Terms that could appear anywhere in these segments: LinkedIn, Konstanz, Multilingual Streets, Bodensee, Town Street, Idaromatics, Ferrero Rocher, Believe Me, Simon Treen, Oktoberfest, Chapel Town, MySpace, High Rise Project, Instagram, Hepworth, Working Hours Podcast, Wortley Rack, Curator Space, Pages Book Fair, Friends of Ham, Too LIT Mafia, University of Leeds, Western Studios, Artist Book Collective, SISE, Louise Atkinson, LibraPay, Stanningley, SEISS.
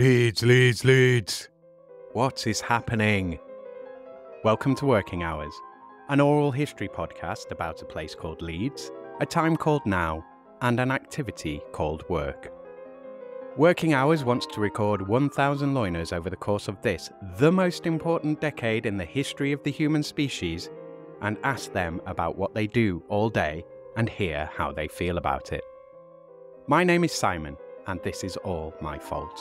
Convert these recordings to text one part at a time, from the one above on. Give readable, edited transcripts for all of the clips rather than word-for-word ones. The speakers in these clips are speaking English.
Leeds. What is happening? Welcome to Working Hours, an oral history podcast about a place called Leeds, a time called now, and an activity called work. Working Hours wants to record 1,000 loiners over the course of this, the most important decade in the history of the human species, and ask them about what they do all day and hear how they feel about it. My name is Simon, and this is all my fault.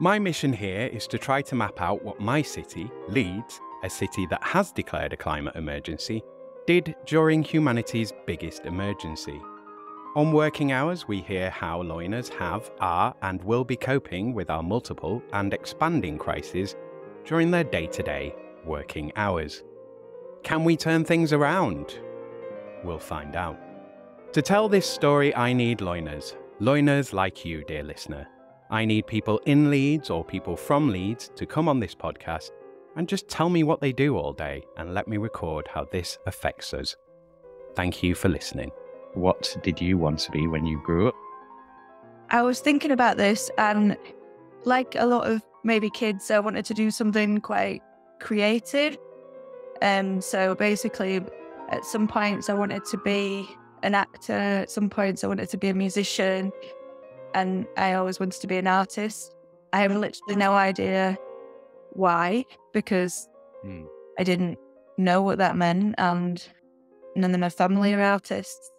My mission here is to try to map out what my city, Leeds, a city that has declared a climate emergency, did during humanity's biggest emergency. On Working Hours, we hear how loiners have, are, and will be coping with our multiple and expanding crises during their day-to-day working hours. Can we turn things around? We'll find out. To tell this story, I need loiners. Loiners like you, dear listener. I need people in Leeds or people from Leeds to come on this podcast and just tell me what they do all day and let me record how this affects us. Thank you for listening. What did you want to be when you grew up? I was thinking about this, and like a lot of maybe kids, I wanted to do something quite creative. So basically, at some points I wanted to be an actor, at some points I wanted to be a musician, and I always wanted to be an artist. I have literally no idea why, because I didn't know what that meant, and none of my family are artists.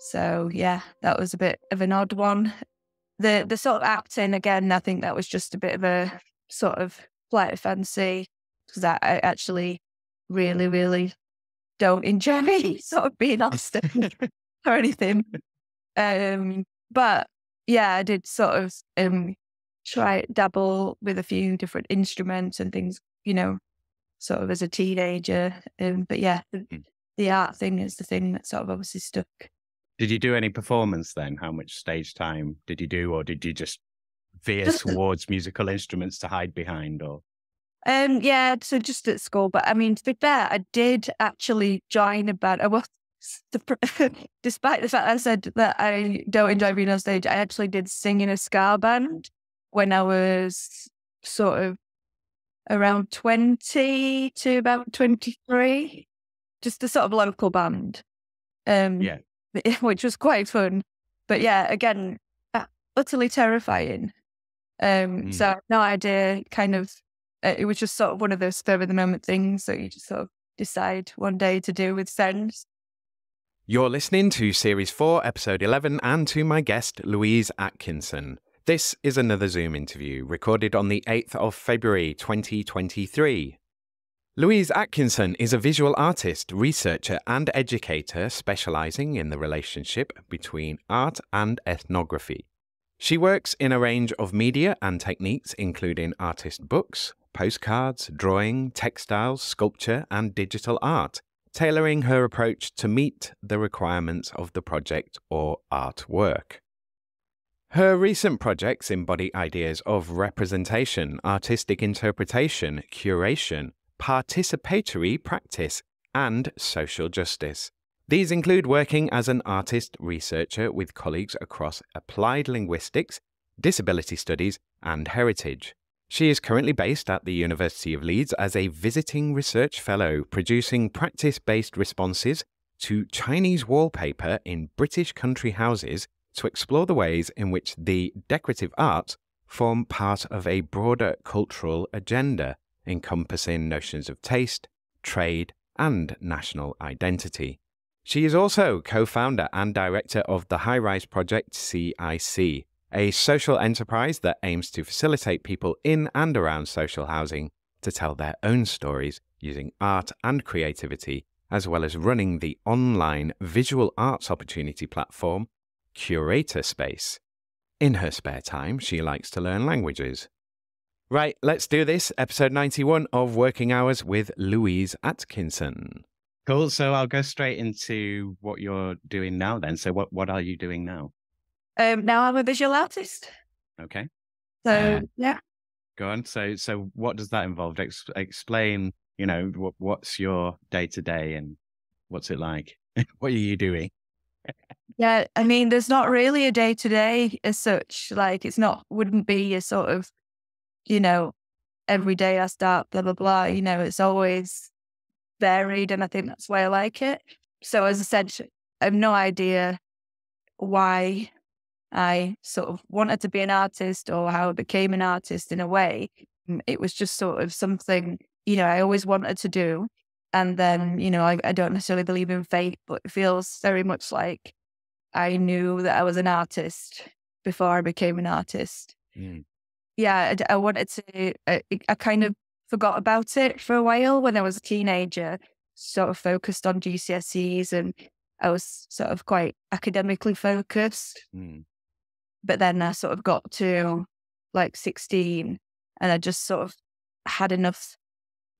So yeah, that was a bit of an odd one. The sort of acting, again, I think that was just a bit of a sort of flight of fancy, because I actually really don't enjoy sort of being artistic or anything. But yeah, I did sort of try dabble with a few different instruments and things, you know, sort of as a teenager. But yeah, the art thing is the thing that sort of obviously stuck. Did you do any performance then? How much stage time did you do, or did you just veer towards musical instruments to hide behind? Or yeah, so just at school. But I mean, to be fair, I did actually join a band. I was. Despite the fact that I said that I don't enjoy being on stage, I actually did sing in a ska band when I was sort of around 20 to about 23, just a sort of local band, yeah, which was quite fun. But yeah, again, utterly terrifying. So no idea, kind of, it was just sort of one of those spur of the moment things that you just sort of decide one day to do with sense. You're listening to Series 4, Episode 11, and to my guest, Louise Atkinson. This is another Zoom interview, recorded on the 8th of February, 2023. Louise Atkinson is a visual artist, researcher, and educator specialising in the relationship between art and ethnography. She works in a range of media and techniques, including artist books, postcards, drawing, textiles, sculpture, and digital art, tailoring her approach to meet the requirements of the project or artwork. Her recent projects embody ideas of representation, artistic interpretation, curation, participatory practice, and social justice. These include working as an artist researcher with colleagues across applied linguistics, disability studies, and heritage. She is currently based at the University of Leeds as a visiting research fellow, producing practice-based responses to Chinese wallpaper in British country houses to explore the ways in which the decorative arts form part of a broader cultural agenda, encompassing notions of taste, trade, and national identity. She is also co-founder and director of the High Rise Project, SISE, a social enterprise that aims to facilitate people in and around social housing to tell their own stories using art and creativity, as well as running the online visual arts opportunity platform, Curator Space. In her spare time, she likes to learn languages. Right, let's do this. Episode 91 of Working Hours with Louise Atkinson. Cool, so I'll go straight into what you're doing now then. So what are you doing now? Now I'm a visual artist. Okay. So, yeah. Go on. So what does that involve? Explain, you know, what's your day to day and what's it like? What are you doing? Yeah, I mean, there's not really a day to day as such. Like, it's not, wouldn't be a sort of, you know, every day I start, blah, blah, blah. You know, it's always varied. And I think that's why I like it. So as I said, I have no idea why I sort of wanted to be an artist or how I became an artist in a way. It was just sort of something, you know, I always wanted to do. And then, you know, I don't necessarily believe in fate, but it feels very much like I knew that I was an artist before I became an artist. Mm. Yeah, I wanted to, I kind of forgot about it for a while when I was a teenager, sort of focused on GCSEs and I was sort of quite academically focused. Mm. But then I sort of got to like 16 and I just sort of had enough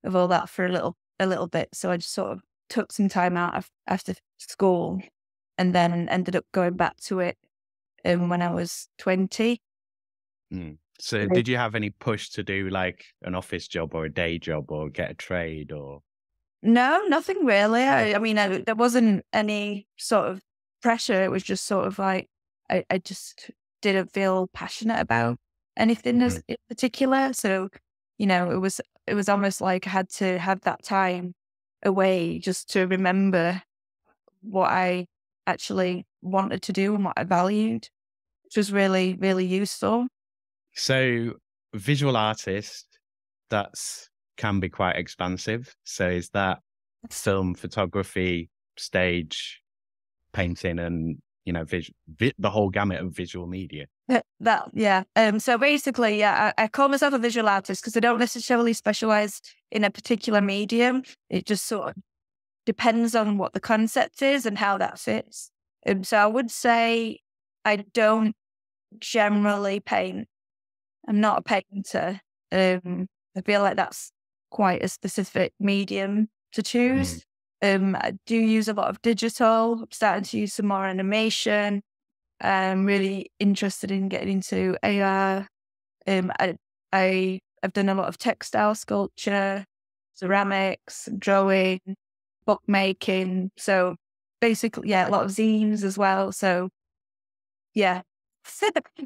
of all that for a little bit. So I just sort of took some time out after school and then ended up going back to it when I was 20. Mm. So did you have any push to do like an office job or a day job or get a trade or? No, nothing really. I mean, there wasn't any sort of pressure. It was just sort of like, I just didn't feel passionate about anything in particular. So, you know, it was almost like I had to have that time away just to remember what I actually wanted to do and what I valued, which was really, really useful. So visual artist, that's can be quite expansive. So is that film, photography, stage, painting and, you know, the whole gamut of visual media? That, yeah. So basically, yeah, I call myself a visual artist because I don't necessarily specialise in a particular medium. It just sort of depends on what the concept is and how that fits. So I would say I don't generally paint. I'm not a painter. I feel like that's quite a specific medium to choose. I do use a lot of digital. I'm starting to use some more animation. I'm really interested in getting into AR. I've done a lot of textile sculpture, ceramics, drawing, bookmaking. So basically, yeah, a lot of zines as well. So yeah,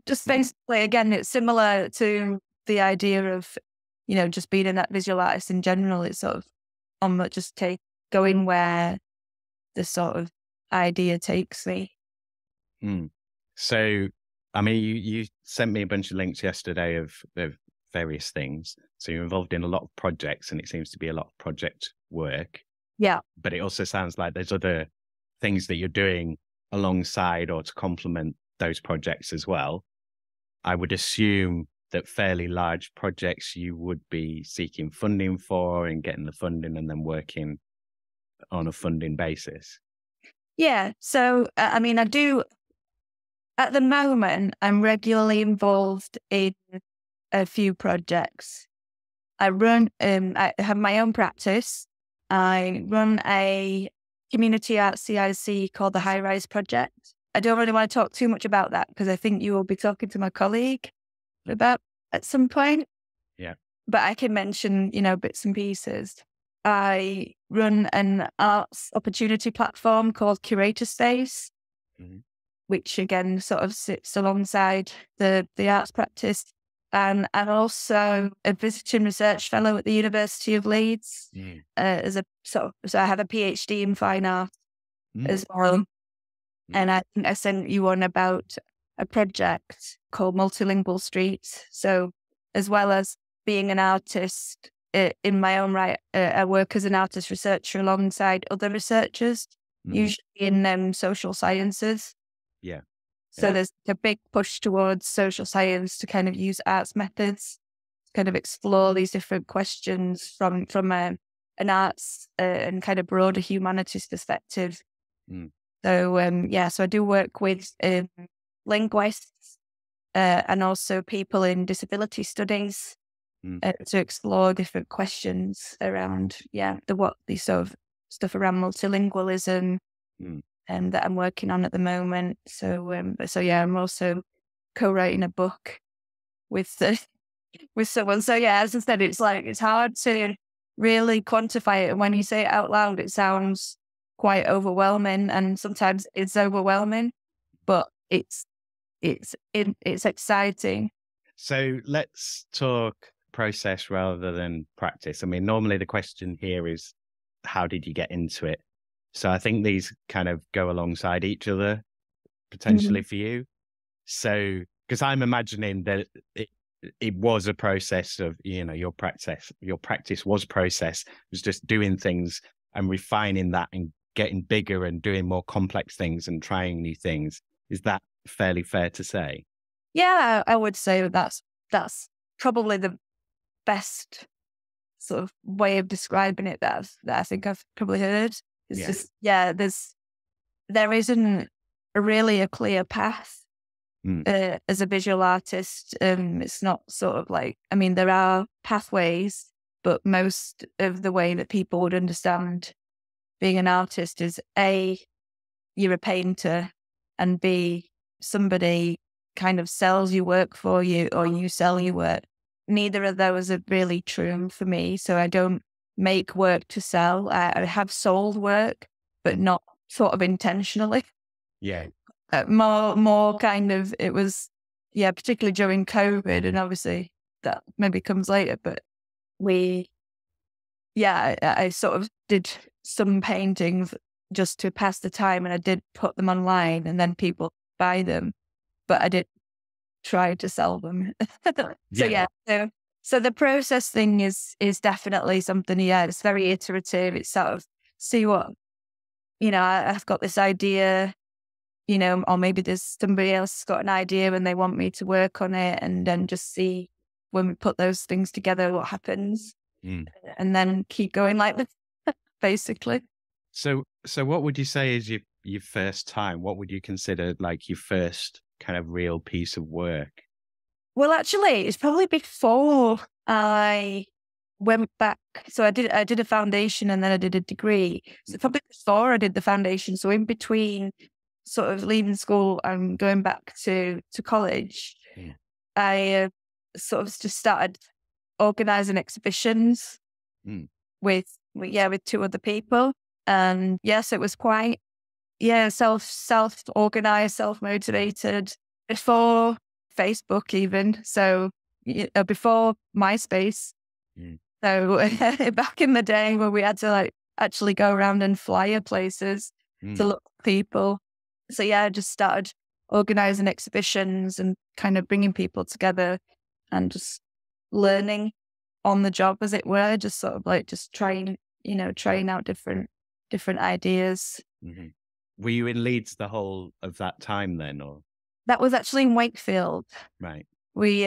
just basically, again, it's similar to the idea of, you know, just being a visual artist in general. It's sort of just going where the sort of idea takes me. Mm. So, I mean, you sent me a bunch of links yesterday of various things. So you're involved in a lot of projects and it seems to be a lot of project work. Yeah. But it also sounds like there's other things that you're doing alongside or to complement those projects as well. I would assume that fairly large projects you would be seeking funding for and getting the funding and then working on a funding basis. Yeah. So, I mean, I do, at the moment, I'm regularly involved in a few projects. I have my own practice. I run a community at SISE called the High Rise Project. I don't really want to talk too much about that because I think you will be talking to my colleague about at some point. Yeah. But I can mention, you know, bits and pieces. I run an arts opportunity platform called Curator Space, which again sort of sits alongside the arts practice. And I'm also a visiting research fellow at the University of Leeds. Mm. So I have a PhD in fine art as well. Mm. And I think I sent you on about a project called Multilingual Streets. So as well as being an artist in my own right, I work as an artist researcher alongside other researchers, usually in social sciences. Yeah. So there's a big push towards social science to kind of use arts methods, to kind of explore these different questions from an arts and kind of broader humanities perspective. Mm. So, so I do work with linguists and also people in disability studies to explore different questions around, the sort of stuff around multilingualism that I'm working on at the moment. So, I'm also co-writing a book with someone. So, yeah, as I said, it's hard to really quantify it. And when you say it out loud, it sounds quite overwhelming, and sometimes it's overwhelming, but it's exciting. So let's talk process rather than practice. I mean, normally the question here is, how did you get into it? So I think these kind of go alongside each other potentially for you. So, because I'm imagining that it was a process of, you know, your practice was process. It was just doing things and refining that and getting bigger and doing more complex things and trying new things. Is that fairly fair to say? Yeah, I would say that's probably the best sort of way of describing it that I think I've probably heard. It's just, yeah, there isn't really a clear path. As a visual artist, it's not sort of like, I mean, there are pathways, but most of the way that people would understand being an artist is A, you're a painter, and B, somebody kind of sells your work for you or you sell your work. Neither of those are really true for me. So I don't make work to sell. I have sold work, but not sort of intentionally. Yeah. More kind of, it was, yeah, particularly during COVID, and obviously that maybe comes later, but I sort of did some paintings just to pass the time, and I did put them online and then people buy them, but I did try to sell them. So the process thing is definitely something, yeah, it's very iterative. It's sort of, see what, you know, I've got this idea, you know, or maybe there's somebody else has got an idea and they want me to work on it, and then just see when we put those things together, what happens, and then keep going like this, basically. So what would you say is your first time? What would you consider like your first kind of real piece of work? Well, actually, it's probably before I went back. So I did a foundation and then I did a degree. So probably before I did the foundation. So in between sort of leaving school and going back to college, I sort of just started organising exhibitions with two other people. And yes, it was quite, self-organised, self-motivated, before Facebook even. So before MySpace. So back in the day where we had to like actually go around and flyer places to look for people. So yeah, I just started organising exhibitions and kind of bringing people together and just learning on the job, as it were, just sort of like just trying out different ideas. Mm-hmm. Were you in Leeds the whole of that time then, or? That was actually in Wakefield. Right. We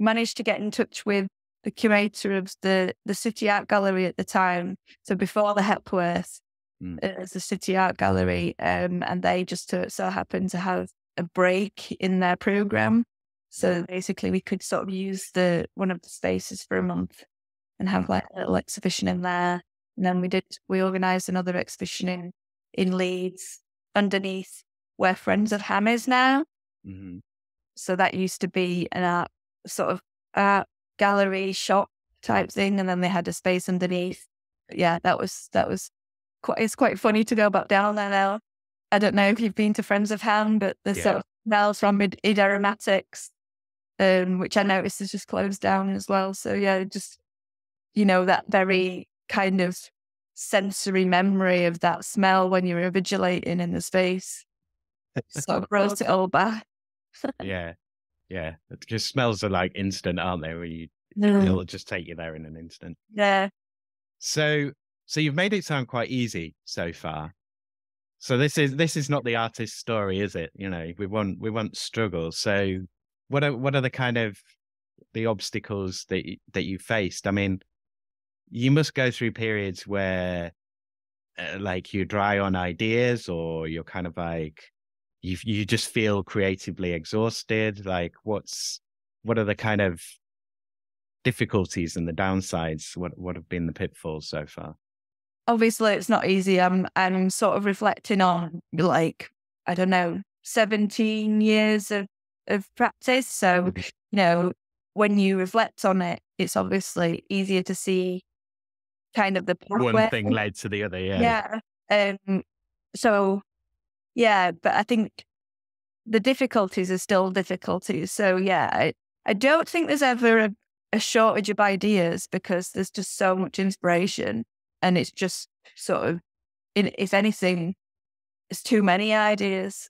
managed to get in touch with the curator of the City Art Gallery at the time. So before the Hepworth. It's a City Art Gallery, and they just so happened to have a break in their program, so basically we could sort of use one of the spaces for a month and have like a little exhibition in there. And then we organised another exhibition in Leeds underneath where Friends of Ham is now. So that used to be an art sort of art gallery shop type thing, and then they had a space underneath. But yeah, that was. It's quite funny to go back down there now. I don't know if you've been to Friends of Ham, but there's sort of now from Idaromatics, which I noticed is just closed down as well. So yeah, just, you know, that very kind of sensory memory of that smell when you were vigilating in the space sort of brought it all back. yeah, because smells are like instant, aren't they? Where it'll just take you there in an instant. Yeah. So you've made it sound quite easy so far. So this is not the artist's story, is it? You know, we won't struggle. So what are the kind of the obstacles that you faced? I mean, you must go through periods where like you're dry on ideas, or you're kind of like you just feel creatively exhausted. Like what are the kind of difficulties and the downsides? What have been the pitfalls so far? Obviously, it's not easy. I'm sort of reflecting on, like, I don't know, 17 years of practice. So, you know, when you reflect on it, it's obviously easier to see kind of the pathway. One thing led to the other, yeah. Yeah, So, yeah, but I think the difficulties are still difficulties. So, yeah, I don't think there's ever a shortage of ideas, because there's just so much inspiration, and it's just sort of, if anything, it's too many ideas.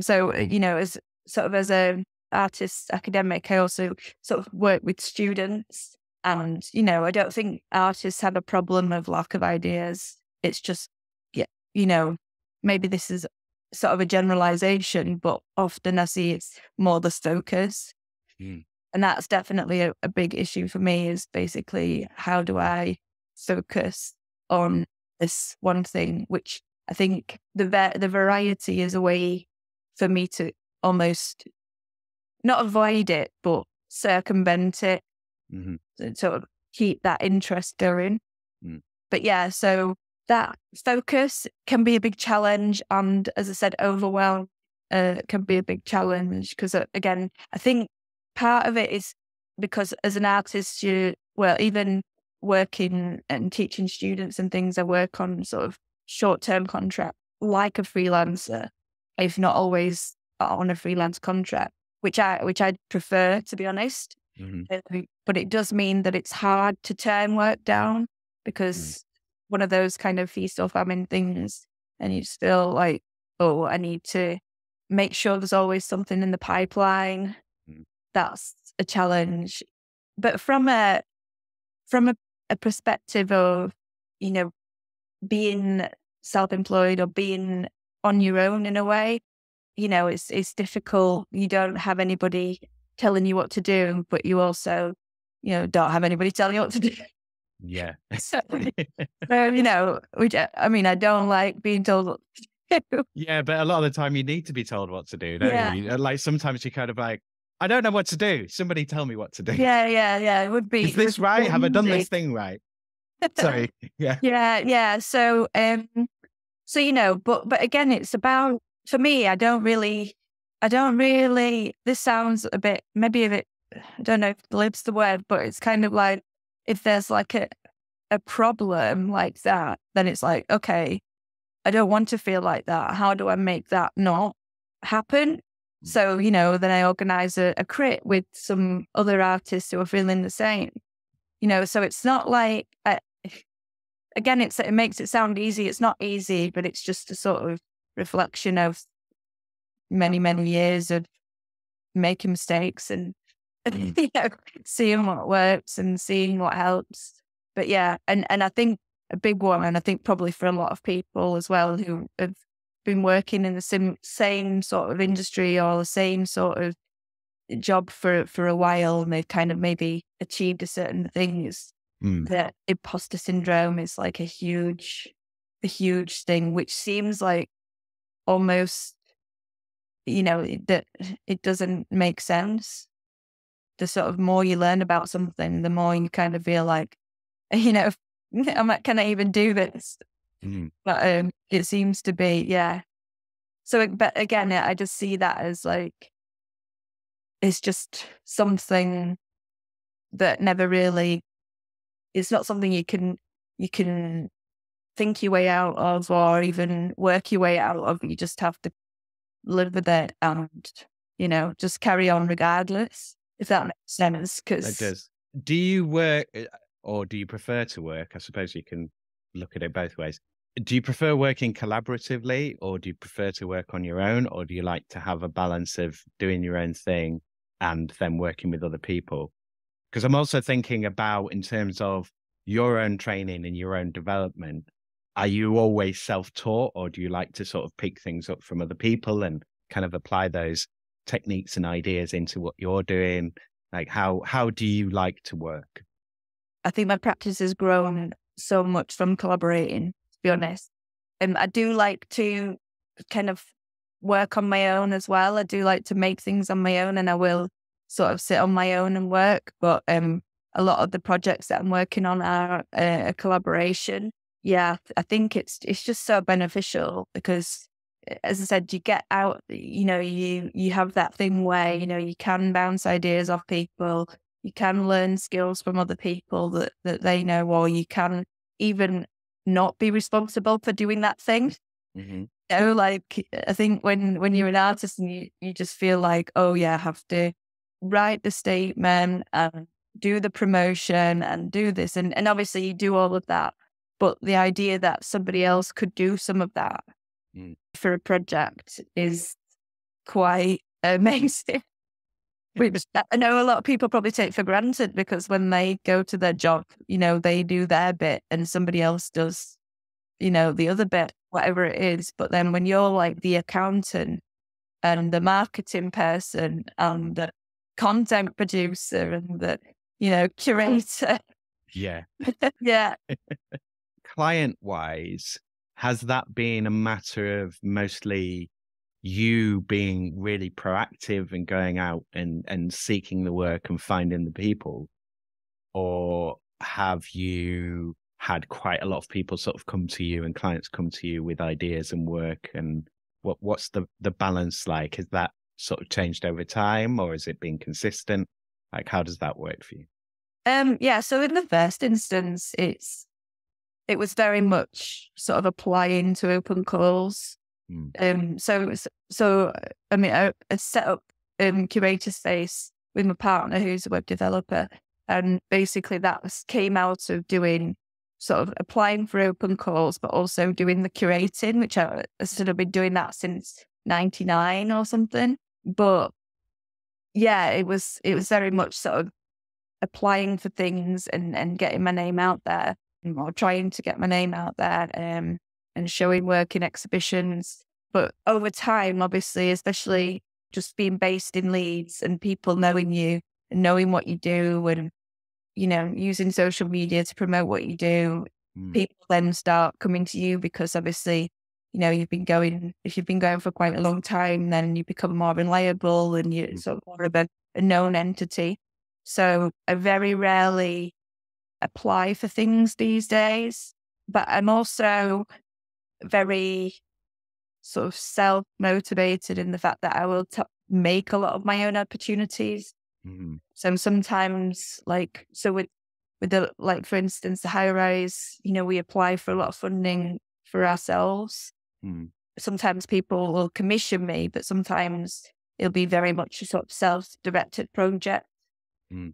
So, you know, as sort of as an artist academic, I also sort of work with students, and, you know, I don't think artists have a problem of lack of ideas. It's just, yeah, you know, maybe this is sort of a generalization, but often I see it's more the focus. Mm. And that's definitely a big issue for me, is basically, how do I focus on this one thing, which I think the variety is a way for me to almost not avoid it, but circumvent it, mm-hmm. and sort of keep that interest going. Mm. But yeah, so that focus can be a big challenge. And as I said, overwhelm can be a big challenge, because, again, I think part of it is because as an artist, even working and teaching students and things, I work on sort of short-term contract, like a freelancer, if not always on a freelance contract, which I prefer, to be honest. Mm-hmm. But it does mean that it's hard to turn work down, because one of those kind of feast or famine things, and you just feel like, oh, I need to make sure there's always something in the pipeline. Mm-hmm. That's a challenge. But from a perspective of, you know, being self-employed or being on your own in a way, you know, it's difficult. You don't have anybody telling you what to do, but you also, you know, don't have anybody telling you what to do. Yeah. So, you know, which, I mean, I don't like being told what to do. Yeah, but a lot of the time you need to be told what to do, don't you? Like, sometimes you're kind of like, I don't know what to do. Somebody tell me what to do. Yeah. It would be. Is this right? Have I done this thing right? Sorry. Yeah. Yeah. So, you know, but again, it's about, for me, I don't really, this sounds a bit, maybe a bit, I don't know if glib's the word, but it's kind of like, if there's like a problem like that, then it's like, okay, I don't want to feel like that. How do I make that not happen? So, you know, then I organise a crit with some other artists who are feeling the same, you know, so it's not like, again, it makes it sound easy. It's not easy, but it's just a sort of reflection of many, many years of making mistakes and, you know, seeing what works and seeing what helps. But yeah, and I think a big one, and I think probably for a lot of people as well who have been working in the same sort of industry or the same sort of job for a while, and they've kind of maybe achieved a certain thing, is that imposter syndrome is like a huge thing, which seems like almost, you know, that it doesn't make sense. The sort of more you learn about something, the more you kind of feel like, you know, can I even do this? Mm. But it seems to be, yeah. So, but again, I just see that as like, it's just something that never really, it's not something you can think your way out of or even work your way out of. You just have to live with it and, you know, just carry on regardless, if that makes sense. It does. Do you work, or do you prefer to work? I suppose you can look at it both ways. Do you prefer working collaboratively, or do you prefer to work on your own, or do you like to have a balance of doing your own thing and then working with other people? Because I'm also thinking about, in terms of your own training and your own development, are you always self-taught, or do you like to sort of pick things up from other people and kind of apply those techniques and ideas into what you're doing? Like, how do you like to work? I think my practice has grown so much from collaborating, to be honest. And I do like to kind of work on my own as well. I do like to make things on my own, and I will sort of sit on my own and work. But a lot of the projects that I'm working on are a collaboration. Yeah, I think it's just so beneficial, because, as I said, you get out, you know, you have that thing where, you know, you can bounce ideas off people. You can learn skills from other people that they know, or you can even not be responsible for doing that thing. Mm-hmm. You know, like, I think when you're an artist and you just feel like, oh yeah, I have to write the statement and do the promotion and do this. And obviously you do all of that. But the idea that somebody else could do some of that for a project is quite amazing. Which I know a lot of people probably take for granted, because when they go to their job, you know, they do their bit and somebody else does, you know, the other bit, whatever it is. But then when you're like the accountant and the marketing person and the content producer and the, you know, curator. Yeah. Yeah. Client-wise, has that been a matter of mostly you being really proactive and going out and seeking the work and finding the people? Or have you had quite a lot of people sort of come to you and clients come to you with ideas and work? And what's the balance like? Has that sort of changed over time, or has it been consistent? Like, how does that work for you? Yeah, so in the first instance, it was very much sort of applying to open calls. So I mean, I set up Curator Space with my partner, who's a web developer, and basically that came out of doing sort of applying for open calls, but also doing the curating, which I sort of been doing that since 99 or something. But yeah, it was very much sort of applying for things and getting my name out there, or trying to get my name out there, and showing work in exhibitions. But over time, obviously, especially just being based in Leeds and people knowing you and knowing what you do, and, you know, using social media to promote what you do, people then start coming to you, because obviously, you know, if you've been going for quite a long time, then you become more reliable and you're sort of more of a known entity. So I very rarely apply for things these days, but I'm also very sort of self-motivated in the fact that I will make a lot of my own opportunities. Mm-hmm. So sometimes, like, so with the, like, for instance, the High Rise, you know, we apply for a lot of funding for ourselves. Mm-hmm. Sometimes people will commission me, but sometimes it'll be very much a sort of self-directed project. Mm.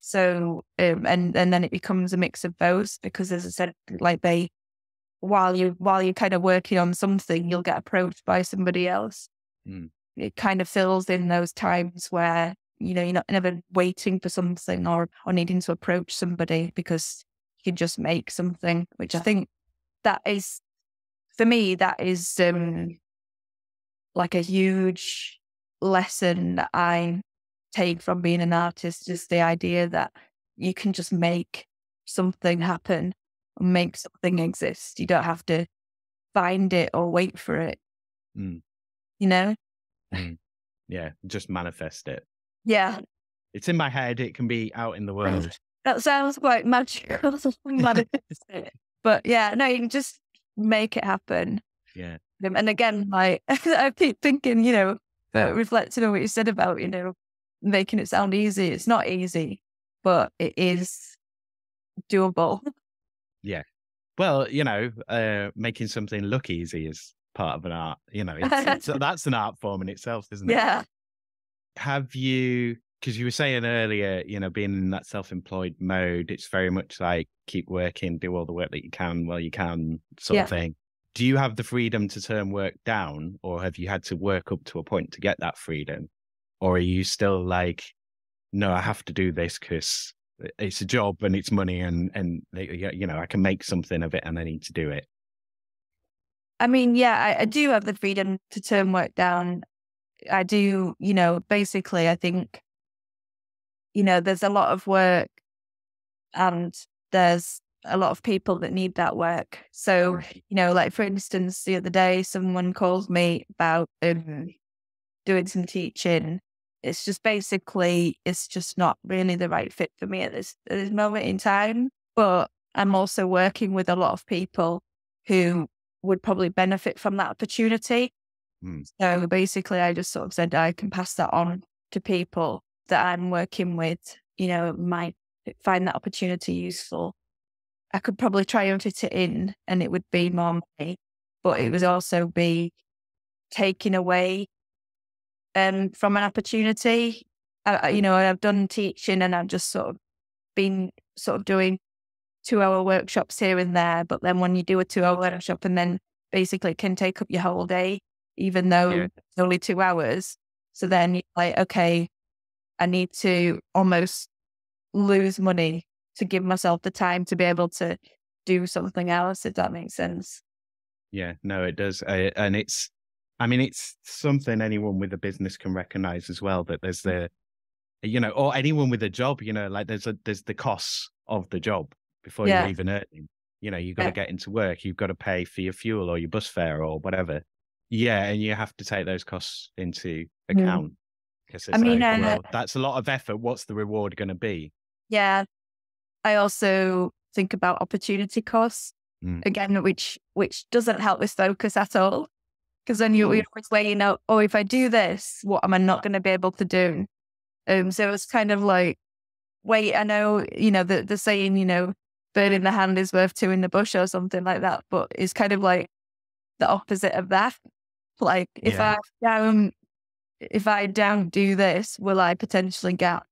So and then it becomes a mix of both, because, as I said, like, while you're kind of working on something, you'll get approached by somebody else. Mm. It kind of fills in those times where, you know, you're not never waiting for something or needing to approach somebody, because you can just make something, which I think that is, for me, that is like a huge lesson that I take from being an artist, is the idea that you can just make something happen and make something exist. You don't have to find it or wait for it. Mm. You know? Yeah, just manifest it. Yeah. It's in my head, it can be out in the world. That sounds quite magical. Manifest it. But yeah, no, you can just make it happen. Yeah. And again, like, I keep thinking, you know, reflecting on what you said about, you know, making it sound easy. It's not easy, but it is doable. Yeah. Well, you know, making something look easy is part of an art, you know, that's an art form in itself, isn't it? Yeah. Have you, because you were saying earlier, you know, being in that self-employed mode, it's very much like keep working, do all the work that you can while you can sort of thing. Do you have the freedom to turn work down, or have you had to work up to a point to get that freedom? Or are you still like, no, I have to do this because it's a job and it's money and you know, I can make something of it and I need to do it? I mean, yeah, I do have the freedom to turn work down. I do, you know, basically I think, you know, there's a lot of work and there's a lot of people that need that work. So, you know, like, for instance, the other day, someone called me about doing some teaching. It's just basically, it's just not really the right fit for me at this moment in time. But I'm also working with a lot of people who would probably benefit from that opportunity. Mm. So basically, I just sort of said I can pass that on to people that I'm working with, you know, might find that opportunity useful. I could probably try and fit it in and it would be more money, but it would also be taking away from an opportunity. I've done teaching and I've just sort of been sort of doing 2-hour workshops here and there, but then when you do a 2-hour workshop and then basically it can take up your whole day, even though it's only 2 hours. So then you're like, okay, I need to almost lose money to give myself the time to be able to do something else, if that makes sense. Yeah, no, it does. And it's something anyone with a business can recognize as well, that there's the, or anyone with a job, like there's the costs of the job before you're even earning. You've got to get into work, you've got to pay for your fuel or your bus fare or whatever. Yeah, and you have to take those costs into account. Because that's a lot of effort. What's the reward going to be? Yeah. I also think about opportunity costs, again, which doesn't help with focus at all. Because then you're always weighing out, if I do this, what am I not going to be able to do? So it's kind of like, wait, I know, the saying, bird in the hand is worth two in the bush or something like that. But it's kind of like the opposite of that. Like if I don't do this, will I potentially get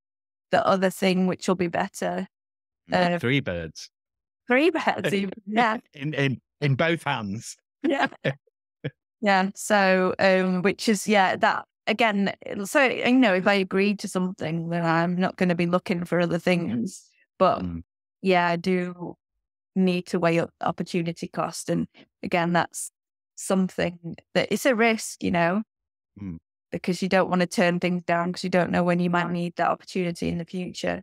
the other thing, which will be better? Three birds. Even. Yeah. in both hands. Yeah. Yeah. So, which is, that again, so, if I agree to something, then I'm not going to be looking for other things, but I do need to weigh up opportunity cost. And again, that's something that it's a risk, because you don't want to turn things down because you don't know when you might need that opportunity in the future.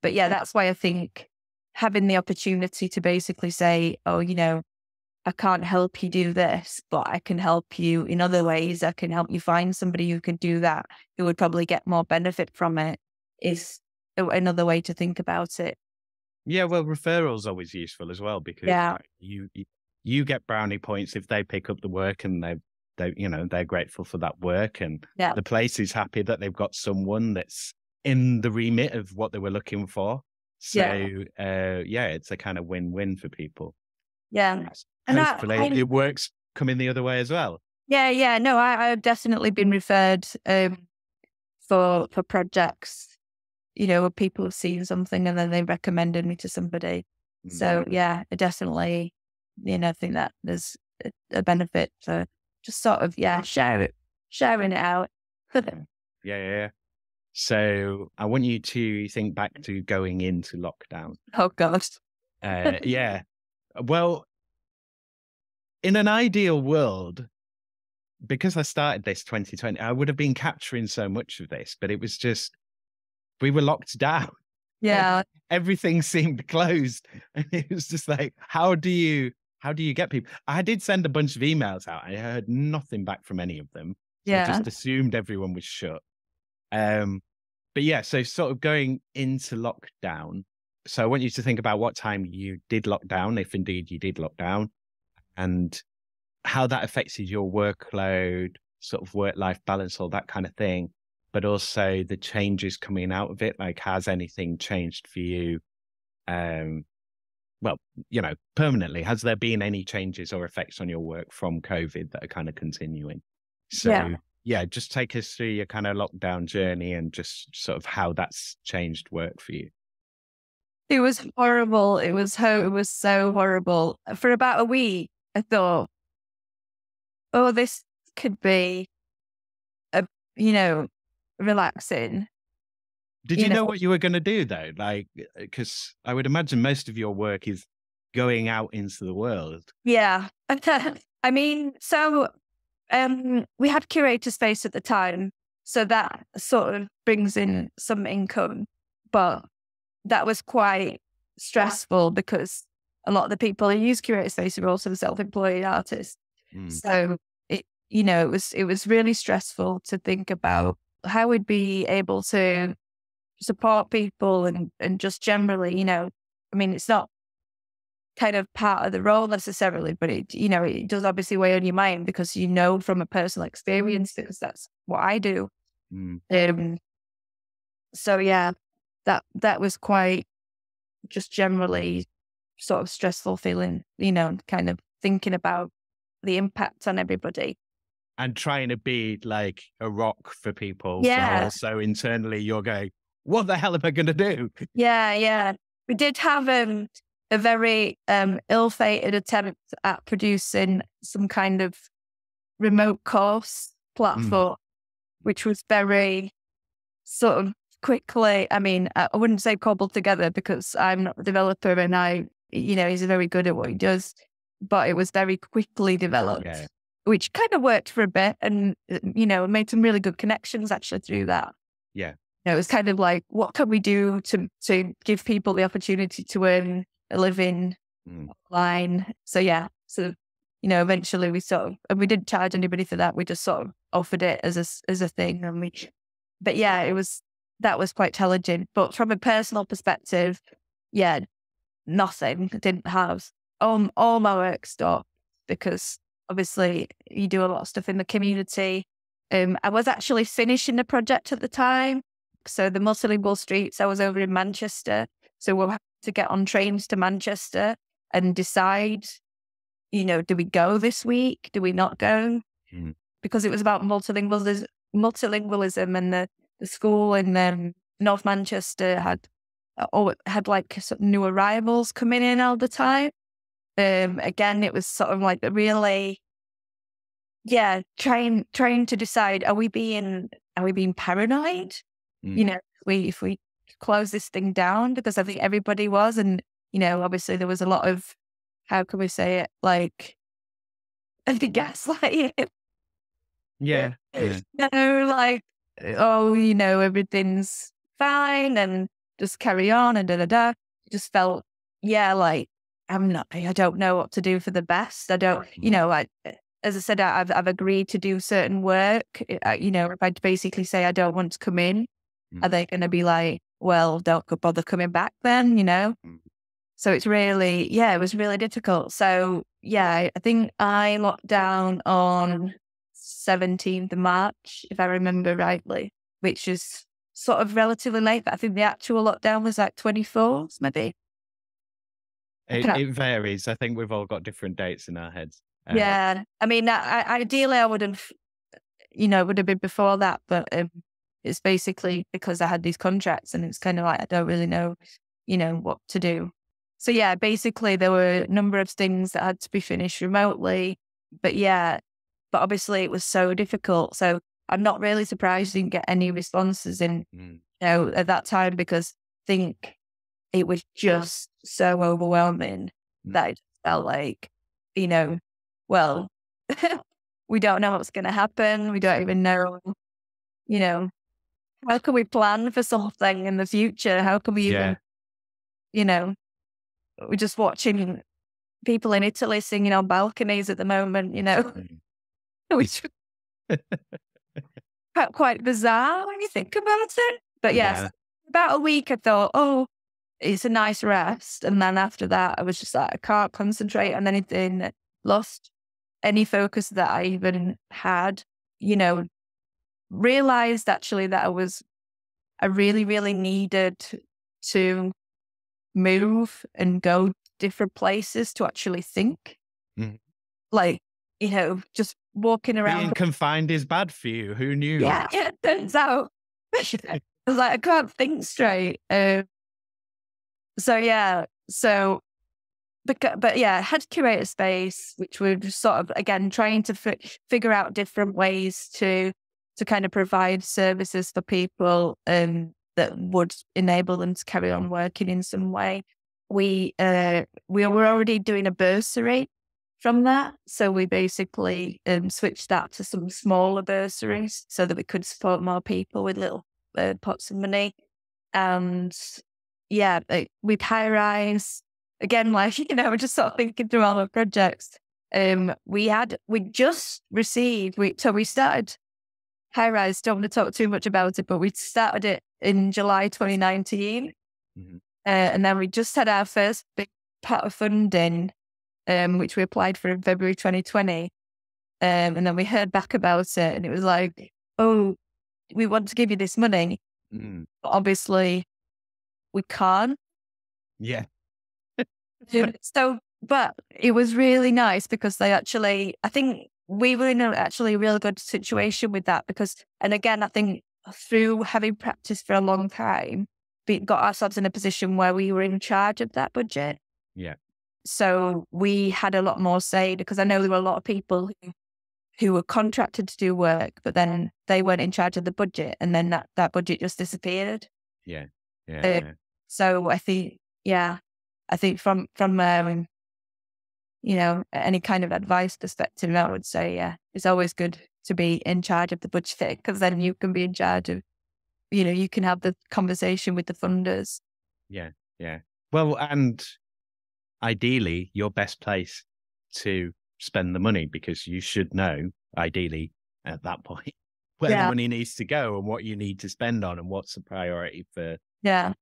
But yeah, that's why I think having the opportunity to basically say, I can't help you do this, but I can help you in other ways. I can help you find somebody who can do that, who would probably get more benefit from it, is another way to think about it. Yeah, well, referral's always useful as well, because you get brownie points if they pick up the work and they're grateful for that work, and the place is happy that they've got someone that's in the remit of what they were looking for. So it's a kind of win-win for people. Yeah. And hopefully it works coming the other way as well. Yeah, yeah. No, I've definitely been referred for projects, where people have seen something and then they recommended me to somebody. Mm-hmm. So yeah, I definitely, think that there's a benefit for just sort of, sharing it out. Yeah. So I want you to think back to going into lockdown. Oh, God. Yeah. Well, in an ideal world, because I started this 2020, I would have been capturing so much of this, but it was just, we were locked down. Yeah. Everything seemed closed. And it was just like, how do you get people? I did send a bunch of emails out. I heard nothing back from any of them. Yeah. I just assumed everyone was shut. But yeah, so sort of going into lockdown. So I want you to think about what time you did lockdown, if indeed you did lockdown, and how that affected your workload, sort of work-life balance, all that kind of thing, but also the changes coming out of it. Like, has anything changed for you? Permanently, has there been any changes or effects on your work from COVID that are kind of continuing? So yeah, just take us through your kind of lockdown journey and just sort of how that's changed work for you. It was horrible. It was so horrible. For about a week, I thought, this could be, relaxing. Did you know what you were going to do, though? Like, because I would imagine most of your work is going out into the world. Yeah. We had Curator Space at the time, so that sort of brings in some income, but that was quite stressful because a lot of the people who use Curator Space are also self-employed artists. Mm. So it was really stressful to think about how we'd be able to support people and just generally, it's not kind of part of the role necessarily, but it does obviously weigh on your mind because from a personal experience, because that's what I do. Mm. So yeah, that was quite just generally sort of stressful feeling, you know, kind of thinking about the impact on everybody. And trying to be like a rock for people. Yeah. Also internally you're going, what the hell am I going to do? Yeah, yeah. We did have a very ill-fated attempt at producing some kind of remote course platform, which was very sort of quickly, I mean, I wouldn't say cobbled together because I'm not a developer and I, you know, he's very good at what he does, but it was very quickly developed, okay, which kind of worked for a bit and, you know, made some really good connections actually through that. Yeah. You know, it was kind of like, what can we do to give people the opportunity to earn a living online? So yeah, so, you know, eventually we sort of, and we didn't charge anybody for that. We just sort of offered it as a thing. And we, but yeah, it was, that was quite challenging. But from a personal perspective, yeah, nothing. I didn't have, all my work stopped because obviously you do a lot of stuff in the community. I was actually finishing the project at the time. So the Multilingual Streets, I was over in Manchester. So we'll have to get on trains to Manchester and decide, you know, do we go this week? Do we not go? Because it was about multilingualism and the school in North Manchester had like sort of new arrivals coming in all the time. Again, it was sort of like really, yeah, trying to decide, are we being paranoid? You know, if we close this thing down, because I think everybody was, and you know, obviously there was a lot of, how can we say it, like, I think gaslighting. Yeah. Yeah. No, like, oh, you know, everything's fine and just carry on and da-da-da. Just felt, yeah, like, I don't know what to do for the best. I don't, you know, as I said, I've agreed to do certain work. You know, if I basically say I don't want to come in, are they going to be like, well, don't bother coming back then, you know? So it's really, yeah, it was really difficult. So yeah, I think I locked down on 17th of March, if I remember rightly, which is sort of relatively late, but I think the actual lockdown was like 24th, maybe. It varies. I think we've all got different dates in our heads. Yeah. I mean, ideally I would have, you know, it would have been before that, but it's basically because I had these contracts and it's kind of like, I don't really know, you know, what to do. So yeah, basically there were a number of things that had to be finished remotely, but yeah, but obviously it was so difficult. So I'm not really surprised I didn't get any responses in, you know, at that time, because I think it was just so overwhelming that it felt like, you know, well, we don't know what's going to happen. We don't even know, you know, how can we plan for something in the future? How can we even, you know, we're just watching people in Italy singing on balconies at the moment, you know, which is quite bizarre when you think about it. But yes, about a week I thought, oh, it's a nice rest. And then after that, I was just like, I can't concentrate on anything, lost any focus that I even had, you know, realized actually that I really, really needed to move and go different places to actually think. Like, you know, just walking around. Being confined is bad for you. Who knew? Yeah, it turns out. I was like, I can't think straight. So yeah, so, but yeah, I had Curator Space, which were just sort of, again, trying to figure out different ways to kind of provide services for people that would enable them to carry on working in some way. We were already doing a bursary from that. So we basically switched that to some smaller bursaries so that we could support more people with little pots of money. And yeah, with High Rise, again, like, you know, we're just sort of thinking through all our projects. We started High Rise, don't want to talk too much about it, but we started it in July 2019. And then we just had our first big part of funding, which we applied for in February 2020. And then we heard back about it and it was like, oh, we want to give you this money. But obviously, we can't. Yeah. So, but it was really nice because they actually, I think we were in a real good situation with that because, and again, I think through having practiced for a long time, we got ourselves in a position where we were in charge of that budget. Yeah. So we had a lot more say because I know there were a lot of people who were contracted to do work, but then they weren't in charge of the budget, and then that budget just disappeared. Yeah. Yeah. So I think, from you know, any kind of advice perspective, I would say, it's always good to be in charge of the budget because then you can be in charge of, you know, you can have the conversation with the funders. Yeah. Yeah. Well, and ideally your best place to spend the money, because you should know ideally at that point where the money needs to go and what you need to spend on and what's the priority for. Yeah.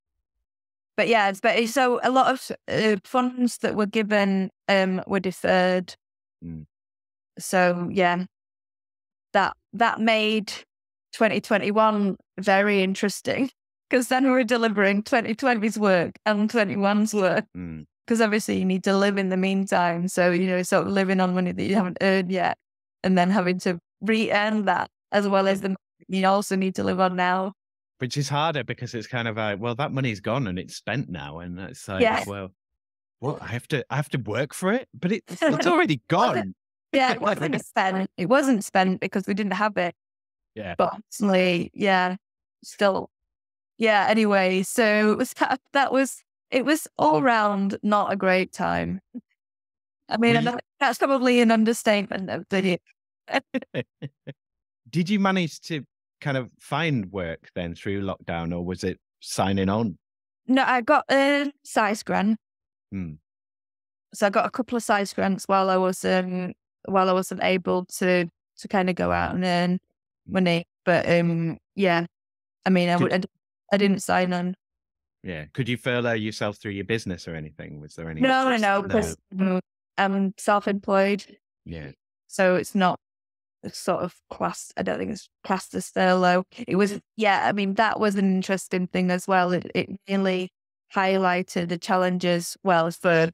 But yeah, so a lot of funds that were given were deferred. Mm. So yeah, that made 2021 very interesting because then we were delivering 2020's work and 2021's work. Mm. Because obviously you need to live in the meantime. So, you know, sort of living on money that you haven't earned yet and then having to re-earn that as well as the money you also need to live on now. Which is harder because it's kind of like, well, that money's gone and it's spent now. And it's like, well, what? I have to work for it, but it's already gone. Yeah, it wasn't spent. It wasn't spent because we didn't have it. Yeah. But obviously, still. Yeah, anyway, so it was it was all round not a great time. I mean, that's probably an understatement of the year. Did you manage to kind of find work then through lockdown, or was it signing on? No, I got a SISE grant. Mm. So I got a couple of SISE grants while I wasn't able to kind of go out and earn money. But I mean, I didn't sign on. Yeah. Could you furlough yourself through your business or anything? Was there any? No, because I'm self-employed. Yeah. So it's not sort of classed. I don't think it's classed as furlough. It was, I mean, that was an interesting thing as well. It really highlighted the challenges. Well, for,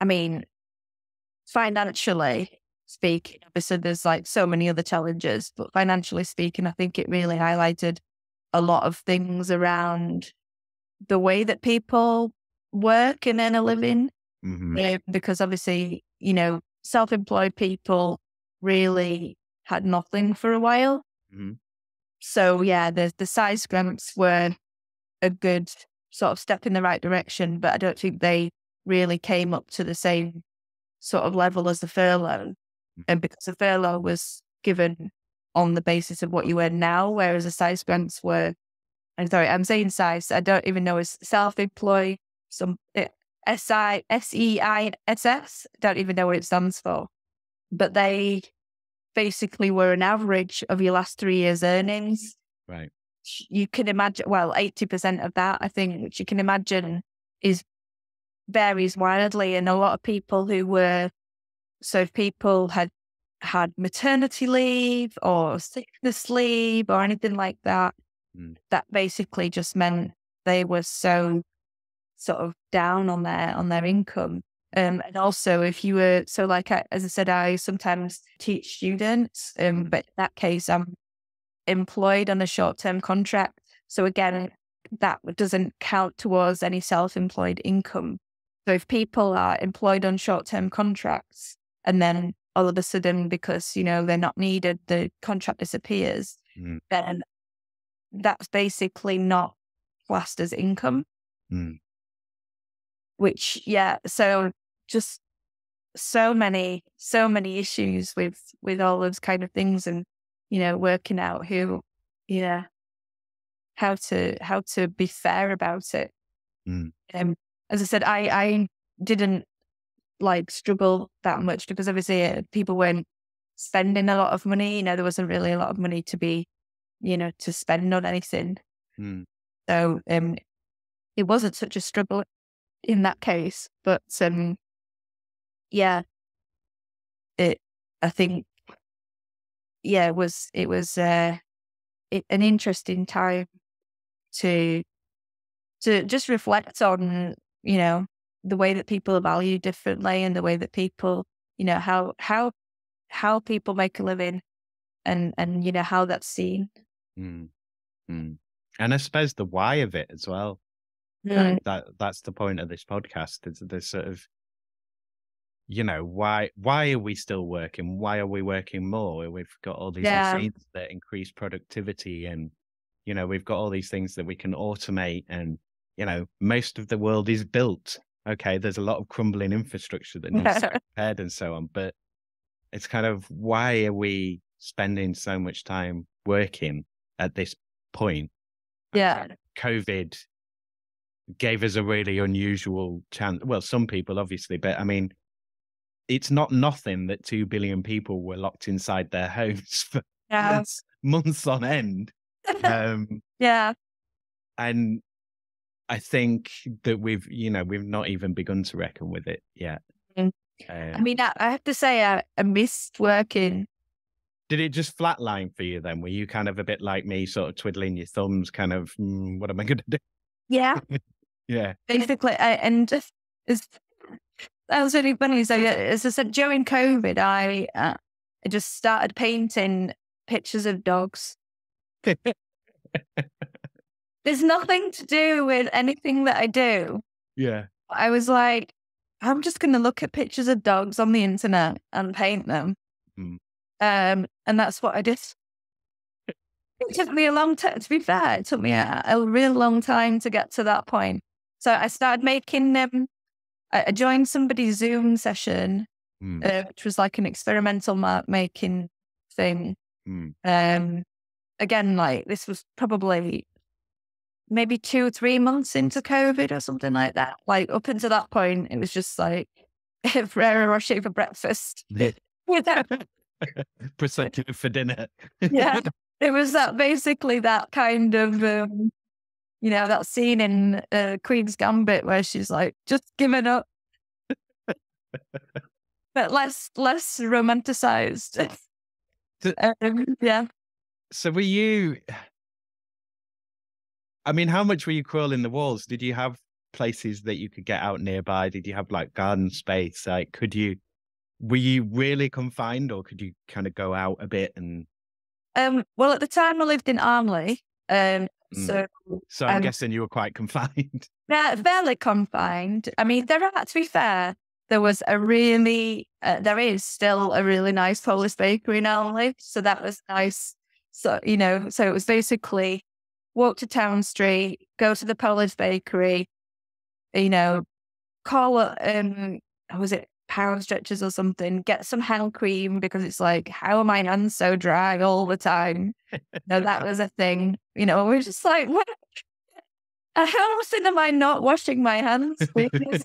I mean, financially speaking, obviously there's like so many other challenges, but financially speaking, I think it really highlighted a lot of things around the way that people work and earn a living. Mm-hmm. Because obviously, you know, self-employed people really had nothing for a while. Mm-hmm. So yeah, the SISE grants were a good sort of step in the right direction, but I don't think they really came up to the same sort of level as the furlough. Mm-hmm. And because the furlough was given on the basis of what you earn now, whereas the SISE grants were, I'm sorry, I'm saying SISE. I don't even know. It's self-employed, some SEISS. Don't even know what it stands for. But they basically were an average of your last 3 years' earnings. Right. You can imagine, well, 80% of that, I think, which you can imagine varies wildly. And a lot of people who were, so if people had maternity leave or sickness leave or anything like that, that basically just meant they were so sort of down on their income. And also if you were, so like, as I said, I sometimes teach students, but in that case, I'm employed on a short-term contract. So again, that doesn't count towards any self-employed income. So if people are employed on short-term contracts and then all of a sudden, because, you know, they're not needed, the contract disappears, then that's basically not classed as income, which, so just so many issues with all those kind of things, and, you know, working out who, how to be fair about it. As I said, I didn't like struggle that much because obviously people weren't spending a lot of money. You know, there wasn't really a lot of money to be, you know, to spend on anything. So it wasn't such a struggle in that case, but it was an interesting time to just reflect on, you know, the way that people are valued differently, and the way that people, you know, how people make a living, and you know, how that's seen. Mm. Mm. And I suppose the why of it as well. Mm. That's the point of this podcast. Is this sort of, you know, why are we still working? Why are we working more? We've got all these machines that increase productivity, and you know, we've got all these things that we can automate, and you know, most of the world is built. Okay, there's a lot of crumbling infrastructure that needs to be repaired and so on, but it's kind of, why are we spending so much time working at this point? Yeah. COVID gave us a really unusual chance. Well, some people obviously, but I mean, it's not nothing that 2 billion people were locked inside their homes for months on end. And I think that we've not even begun to reckon with it yet. Mm. I mean, I have to say, I missed working. Did it just flatline for you then? Were you kind of a bit like me, sort of twiddling your thumbs, kind of, what am I going to do? Yeah. Yeah. Basically, that was really funny. So, as I said, during COVID, I just started painting pictures of dogs. There's nothing to do with anything that I do. Yeah. I was like, I'm just going to look at pictures of dogs on the internet and paint them. Mm. And that's what I did. It took me a long time, to be fair. It took me a real long time to get to that point. So I started making them. I joined somebody's Zoom session, which was like an experimental map making thing. Mm. Again, like this was probably maybe 2 or 3 months into COVID or something like that. Like up until that point, it was just like Ferrero Rocher for breakfast. Prosecco for dinner. Yeah, it was that, basically that kind of, you know, that scene in Queen's Gambit where she's like, just giving up. But less romanticized. Yeah. So were you, I mean, how much were you crawling the walls? Did you have places that you could get out nearby? Did you have like garden space? Like, were you really confined, or could you kind of go out a bit? And well, at the time I lived in Armley. So I'm guessing you were quite confined. Yeah, fairly confined. I mean, there is still a really nice Polish bakery in Armley. So that was nice. So, you know, so it was basically walk to Town Street, go to the Polish bakery, you know, call up, was it power stretchers or something, get some hand cream, because it's like, how are my hands so dry all the time? No, that was a thing. You know, we're just like, what? How often am I not washing my hands? It's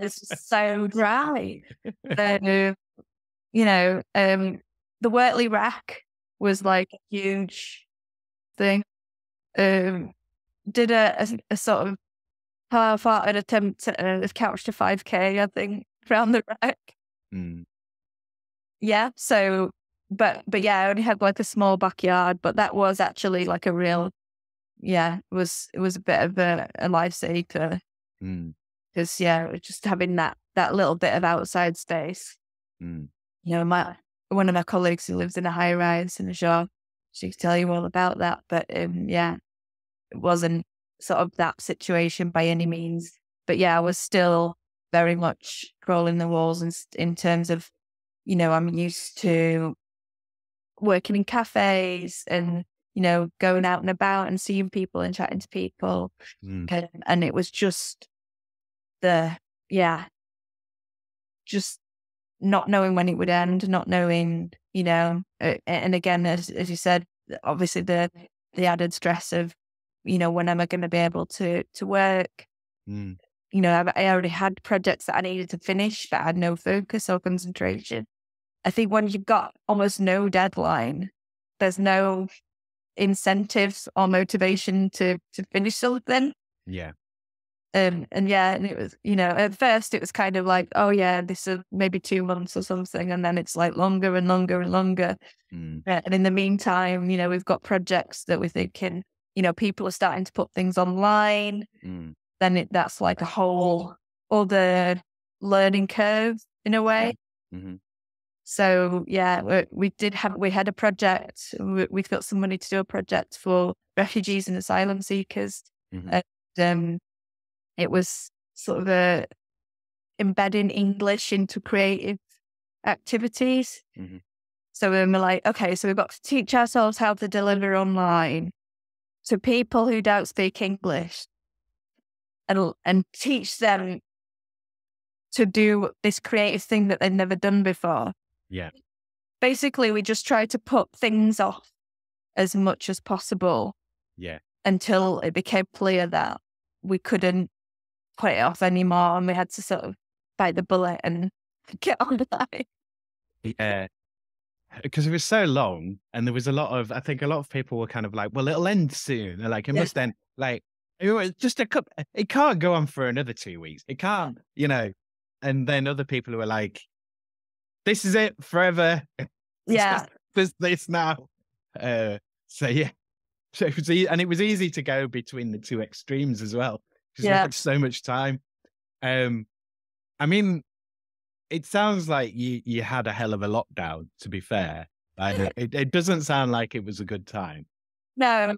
just so dry. So, you know, the Wortley Rack was like a huge thing. Did a sort of half-hearted attempt at a couch to 5K, I think, around the rack. Mm. Yeah, so, but yeah, I only had like a small backyard, but that was actually like a real, it was a bit of a lifesaver. Mm. Because, just having that little bit of outside space. Mm. You know, one of my colleagues who lives in a high rise in the shop, she could tell you all about that, but it wasn't sort of that situation by any means. But yeah, I was still very much crawling the walls in terms of, you know, I'm used to working in cafes and, you know, going out and about and seeing people and chatting to people. Mm. And it was just just not knowing when it would end, not knowing, you know, and again, as you said, obviously the added stress of, you know, when am I going to be able to work? Mm. You know, I already had projects that I needed to finish, but I had no focus or concentration. I think when you've got almost no deadline, there's no incentives or motivation to finish something. Yeah. And it was, you know, at first it was kind of like, oh yeah, this is maybe 2 months or something. And then it's like longer and longer and longer. Mm. And in the meantime, you know, we've got projects that we're thinking, you know, people are starting to put things online. Mm. Then that's like a whole or the learning curve in a way. Mm-hmm. So yeah, we had a project. We've got some money to do a project for refugees and asylum seekers. Mm-hmm. And it was sort of embedding English into creative activities. Mm-hmm. So we were like, okay, so we've got to teach ourselves how to deliver online to people who don't speak English, and teach them to do this creative thing that they've never done before. Yeah. Basically, we just try to put things off as much as possible. Yeah. Until it became clear that we couldn't put it off anymore, and we had to sort of bite the bullet and get on with that. Yeah. Because it was so long, and there was I think a lot of people were kind of like, well, it'll end soon. They're like, it must end. Like, it was just it can't go on for another 2 weeks. It can't, you know. And then other people who are like, this is it forever. Yeah. There's this now. So yeah. So it was and it was easy to go between the two extremes as well. Because we had so much time. I mean, it sounds like you had a hell of a lockdown, to be fair. Like, it doesn't sound like it was a good time. No.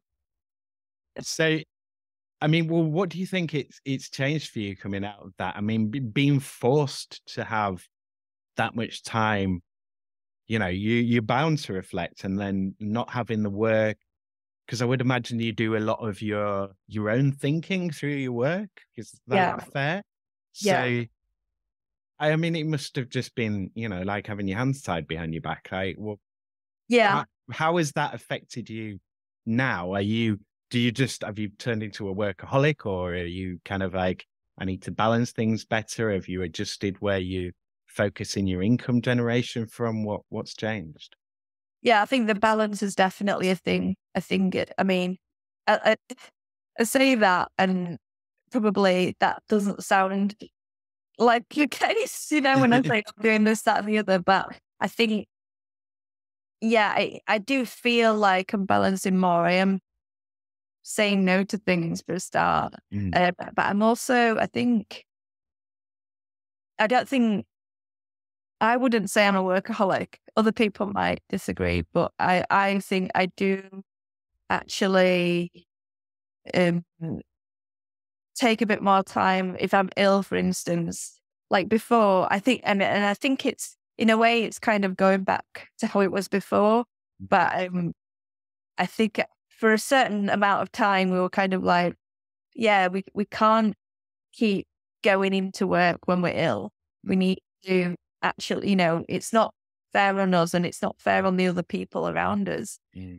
So, I mean, well, what do you think it's changed for you coming out of that? I mean, being forced to have that much time, you know, you're bound to reflect, and then not having the work, because I would imagine you do a lot of your own thinking through your work. Is that fair? Yeah. So, I mean, it must have just been, you know, like having your hands tied behind your back. Right? Well, yeah. How has that affected you now? Have you turned into a workaholic, or are you kind of like, I need to balance things better? Have you adjusted where you focus in your income generation from? What's changed? Yeah, I think the balance is definitely a thing. I say that, and probably that doesn't sound like your case, you know, when I say I'm doing this, that, and the other, but I think, yeah, I do feel like I'm balancing more. I am saying no to things for a start, but I'm also, I wouldn't say I'm a workaholic. Other people might disagree, but I think I do actually take a bit more time if I'm ill, for instance. Like before, I think, and I think it's, in a way, it's kind of going back to how it was before. But I think for a certain amount of time, we were kind of like, yeah, we can't keep going into work when we're ill. We need to actually, you know, it's not fair on us, and it's not fair on the other people around us. Yeah.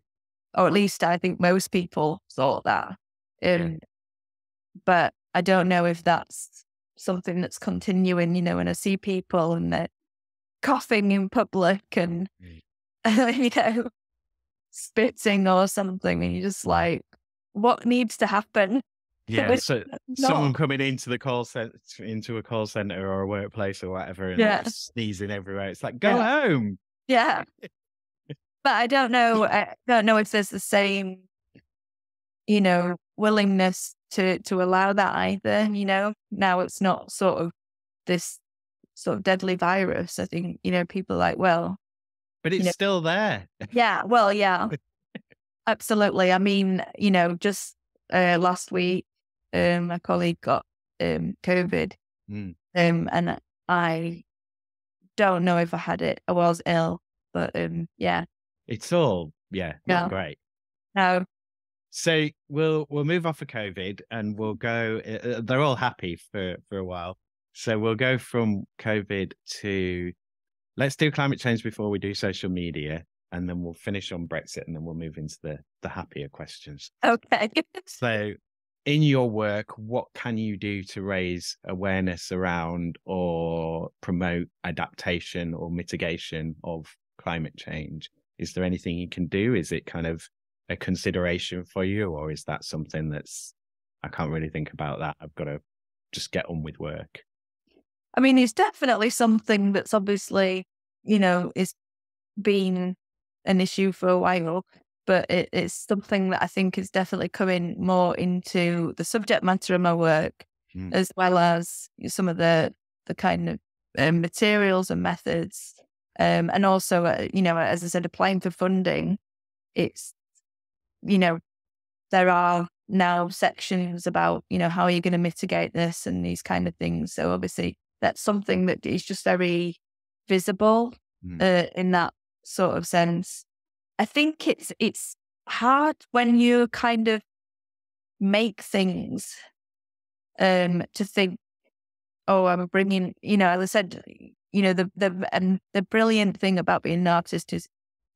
Or at least I think most people thought that. But I don't know if that's something that's continuing, you know, when I see people and they're coughing in public and, you know, spitting or something, and you're just like, what needs to happen? Yeah, so someone coming into the call center, into a call center or a workplace or whatever, and like sneezing everywhere. It's like, go home. Yeah. But I don't know if there's the same, you know, willingness to allow that either, you know. Now it's not sort of this sort of deadly virus. I think, you know, people are like, well, but it's still there. Yeah, well, yeah, absolutely. I mean, you know, just last week, my colleague got COVID, and I don't know if I had it. I was ill, but yeah, it's all not great. No. So we'll move off of COVID, and we'll go, they're all happy for a while. So we'll go from COVID to, let's do climate change before we do social media, and then we'll finish on Brexit, and then we'll move into the happier questions. Okay. So in your work, what can you do to raise awareness around or promote adaptation or mitigation of climate change? Is there anything you can do? Is it kind of a consideration for you, or is that something that's, I can't really think about that, I've got to just get on with work? I mean, it's definitely something that's obviously, you know, it's been an issue for a while, but it's something that I think is definitely coming more into the subject matter of my work. as well as some of the kind of materials and methods. And also, you know, as I said, applying for funding, it's, you know, there are now sections about, you know, how are you going to mitigate this and these kind of things. So obviously that's something that is just very visible in that sort of sense. I think it's hard when you kind of make things to think, oh, I'm bringing, you know, as I said, you know, the brilliant thing about being an artist is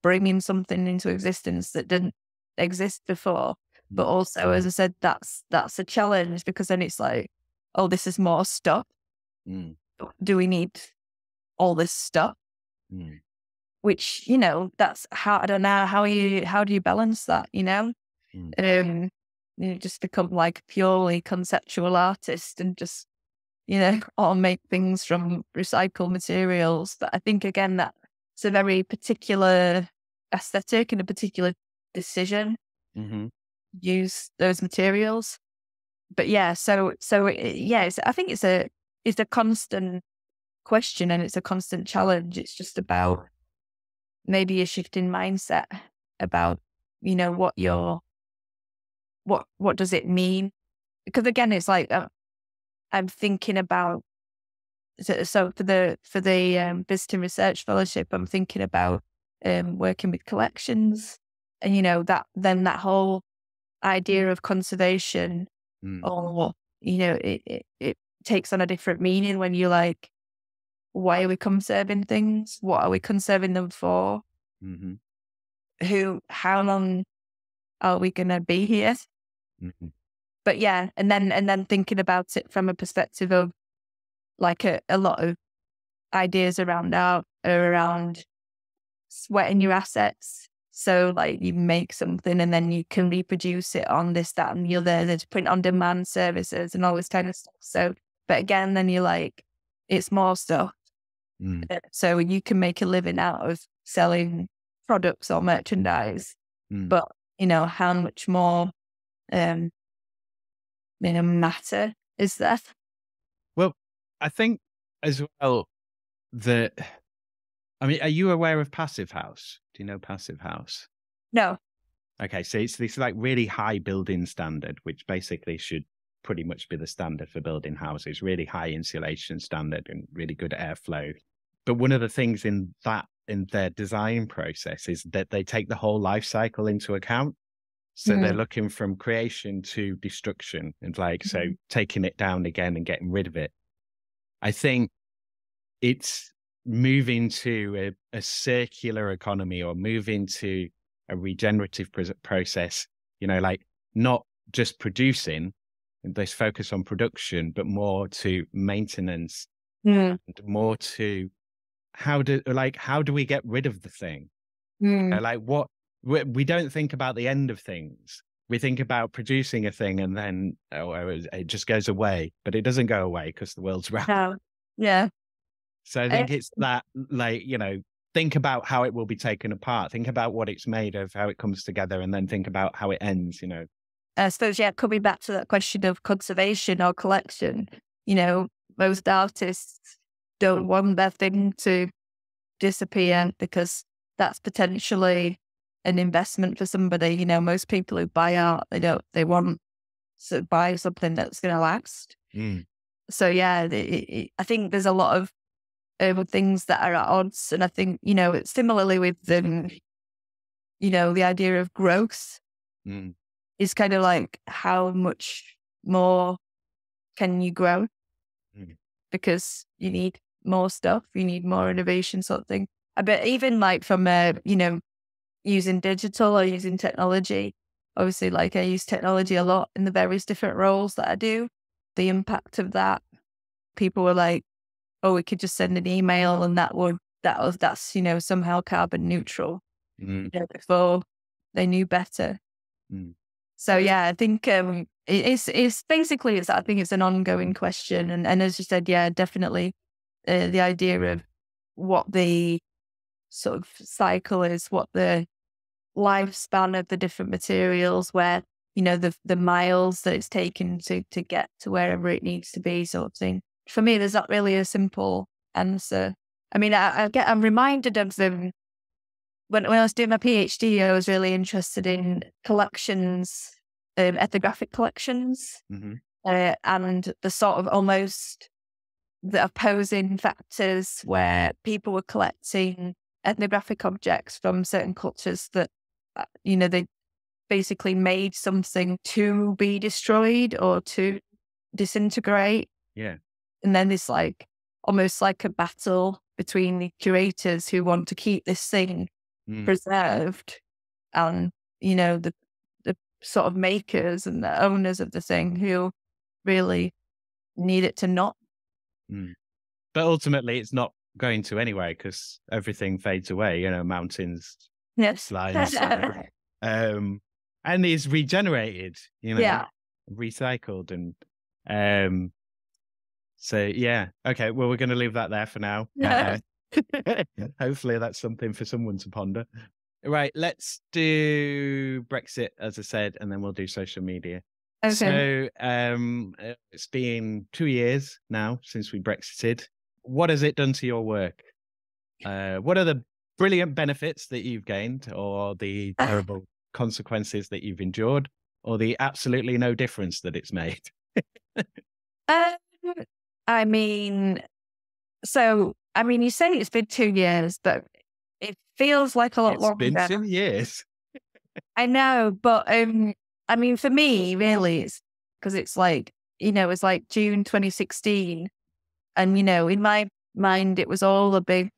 bringing something into existence that didn't exist before. But also, as I said, that's a challenge, because then it's like, oh, this is more stuff. Do we need all this stuff? Which, you know, that's how, I don't know, how do you balance that, you know? You just become like purely conceptual artist and just, you know, or make things from recycled materials. But I think, again, that's a very particular aesthetic and a particular decision. Use those materials. But yeah, so yeah, I think it's a constant question and it's a constant challenge. It's just about maybe a shift in mindset about, you know, what does it mean? Because again, it's like I'm thinking about, so for the visiting research fellowship, I'm thinking about working with collections, and you know that whole idea of conservation, or you know, it takes on a different meaning when you're like, why are we conserving things? What are we conserving them for? How long are we gonna be here? But yeah, and then thinking about it from a perspective of like a lot of ideas around art are around sweating your assets. So like you make something and then you can reproduce it on this, that and the other. There's print on demand services and all this kind of stuff. So, but again, then you're like, it's more stuff. So you can make a living out of selling products or merchandise, but you know, how much more, you know, matter is there? Well, I think as well that, I mean, are you aware of Passive House? Do you know Passive House? No. Okay, so it's this like really high building standard, which basically should pretty much be the standard for building houses, really high insulation standard and really good airflow. But one of the things in their design process is that they take the whole life cycle into account. So they're looking from creation to destruction and like, so taking it down again and getting rid of it. I think it's moving to a circular economy, or moving to a regenerative process, you know, like not just producing, this focus on production, but more to maintenance, and more to how do we get rid of the thing? You know, like what, we don't think about the end of things. We think about producing a thing and then, oh, it just goes away, but it doesn't go away because the world's round. Oh, yeah. So I think it's that, like, you know, think about how it will be taken apart. Think about what it's made of, how it comes together, and then think about how it ends, you know. I suppose, yeah, coming back to that question of conservation or collection, you know, most artists don't want their thing to disappear because that's potentially an investment for somebody. You know, most people who buy art, they want to buy something that's going to last. So, yeah, I think there's a lot of things that are at odds, and I think, you know, similarly with them, you know, the idea of growth is kind of like, how much more can you grow, because you need more stuff, you need more innovation, sort of thing. But even like from you know, using digital or using technology, obviously, like I use technology a lot in the various different roles that I do, the impact of that, people were like, oh, we could just send an email and that's, you know, somehow carbon neutral, you know, before they knew better. So yeah, I think it's basically I think it's an ongoing question, and as you said, yeah, definitely the idea of what the sort of cycle is, what the lifespan of the different materials, where you know, the miles that it's taken to get to wherever it needs to be, sort of thing. For me, there's not really a simple answer. I mean, I'm reminded of them. When I was doing my PhD, I was really interested in collections, ethnographic collections, and the sort of almost the opposing factors where people were collecting ethnographic objects from certain cultures that, you know, they basically made something to be destroyed or to disintegrate. Yeah. And then this like, almost like a battle between the curators who want to keep this thing preserved and, you know, the sort of makers and the owners of the thing who really need it to not. But ultimately it's not going to anyway, because everything fades away, you know, mountains, slides, and is regenerated, you know, recycled. And so, yeah. Okay. Well, we're going to leave that there for now. Hopefully that's something for someone to ponder. Right, let's do Brexit, as I said, and then we'll do social media. Okay. So it's been 2 years now since we Brexited. What has it done to your work? What are the brilliant benefits that you've gained, or the terrible consequences that you've endured, or the absolutely no difference that it's made? I mean, so... I mean, you say it's been 2 years, but it feels like a lot longer. It's been 2 years. I know, but I mean, for me, really, it's because it's like, you know, it's like June 2016. And, you know, in my mind, it was all a big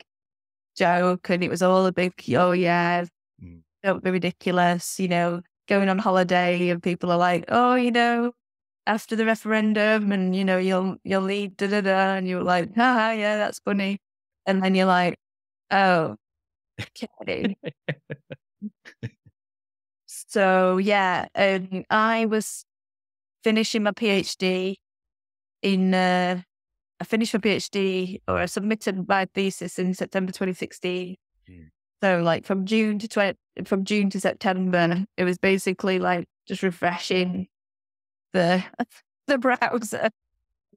joke and it was all a big, oh, yeah, don't be ridiculous, you know, going on holiday and people are like, oh, you know, after the referendum and, you know, you'll lead da-da-da. And you're like, haha, yeah, that's funny. And then you're like, oh, okay. So, yeah, I was finishing my PhD in, I finished my PhD, or I submitted my thesis in September 2016. So like from June to September, it was basically like just refreshing the browser.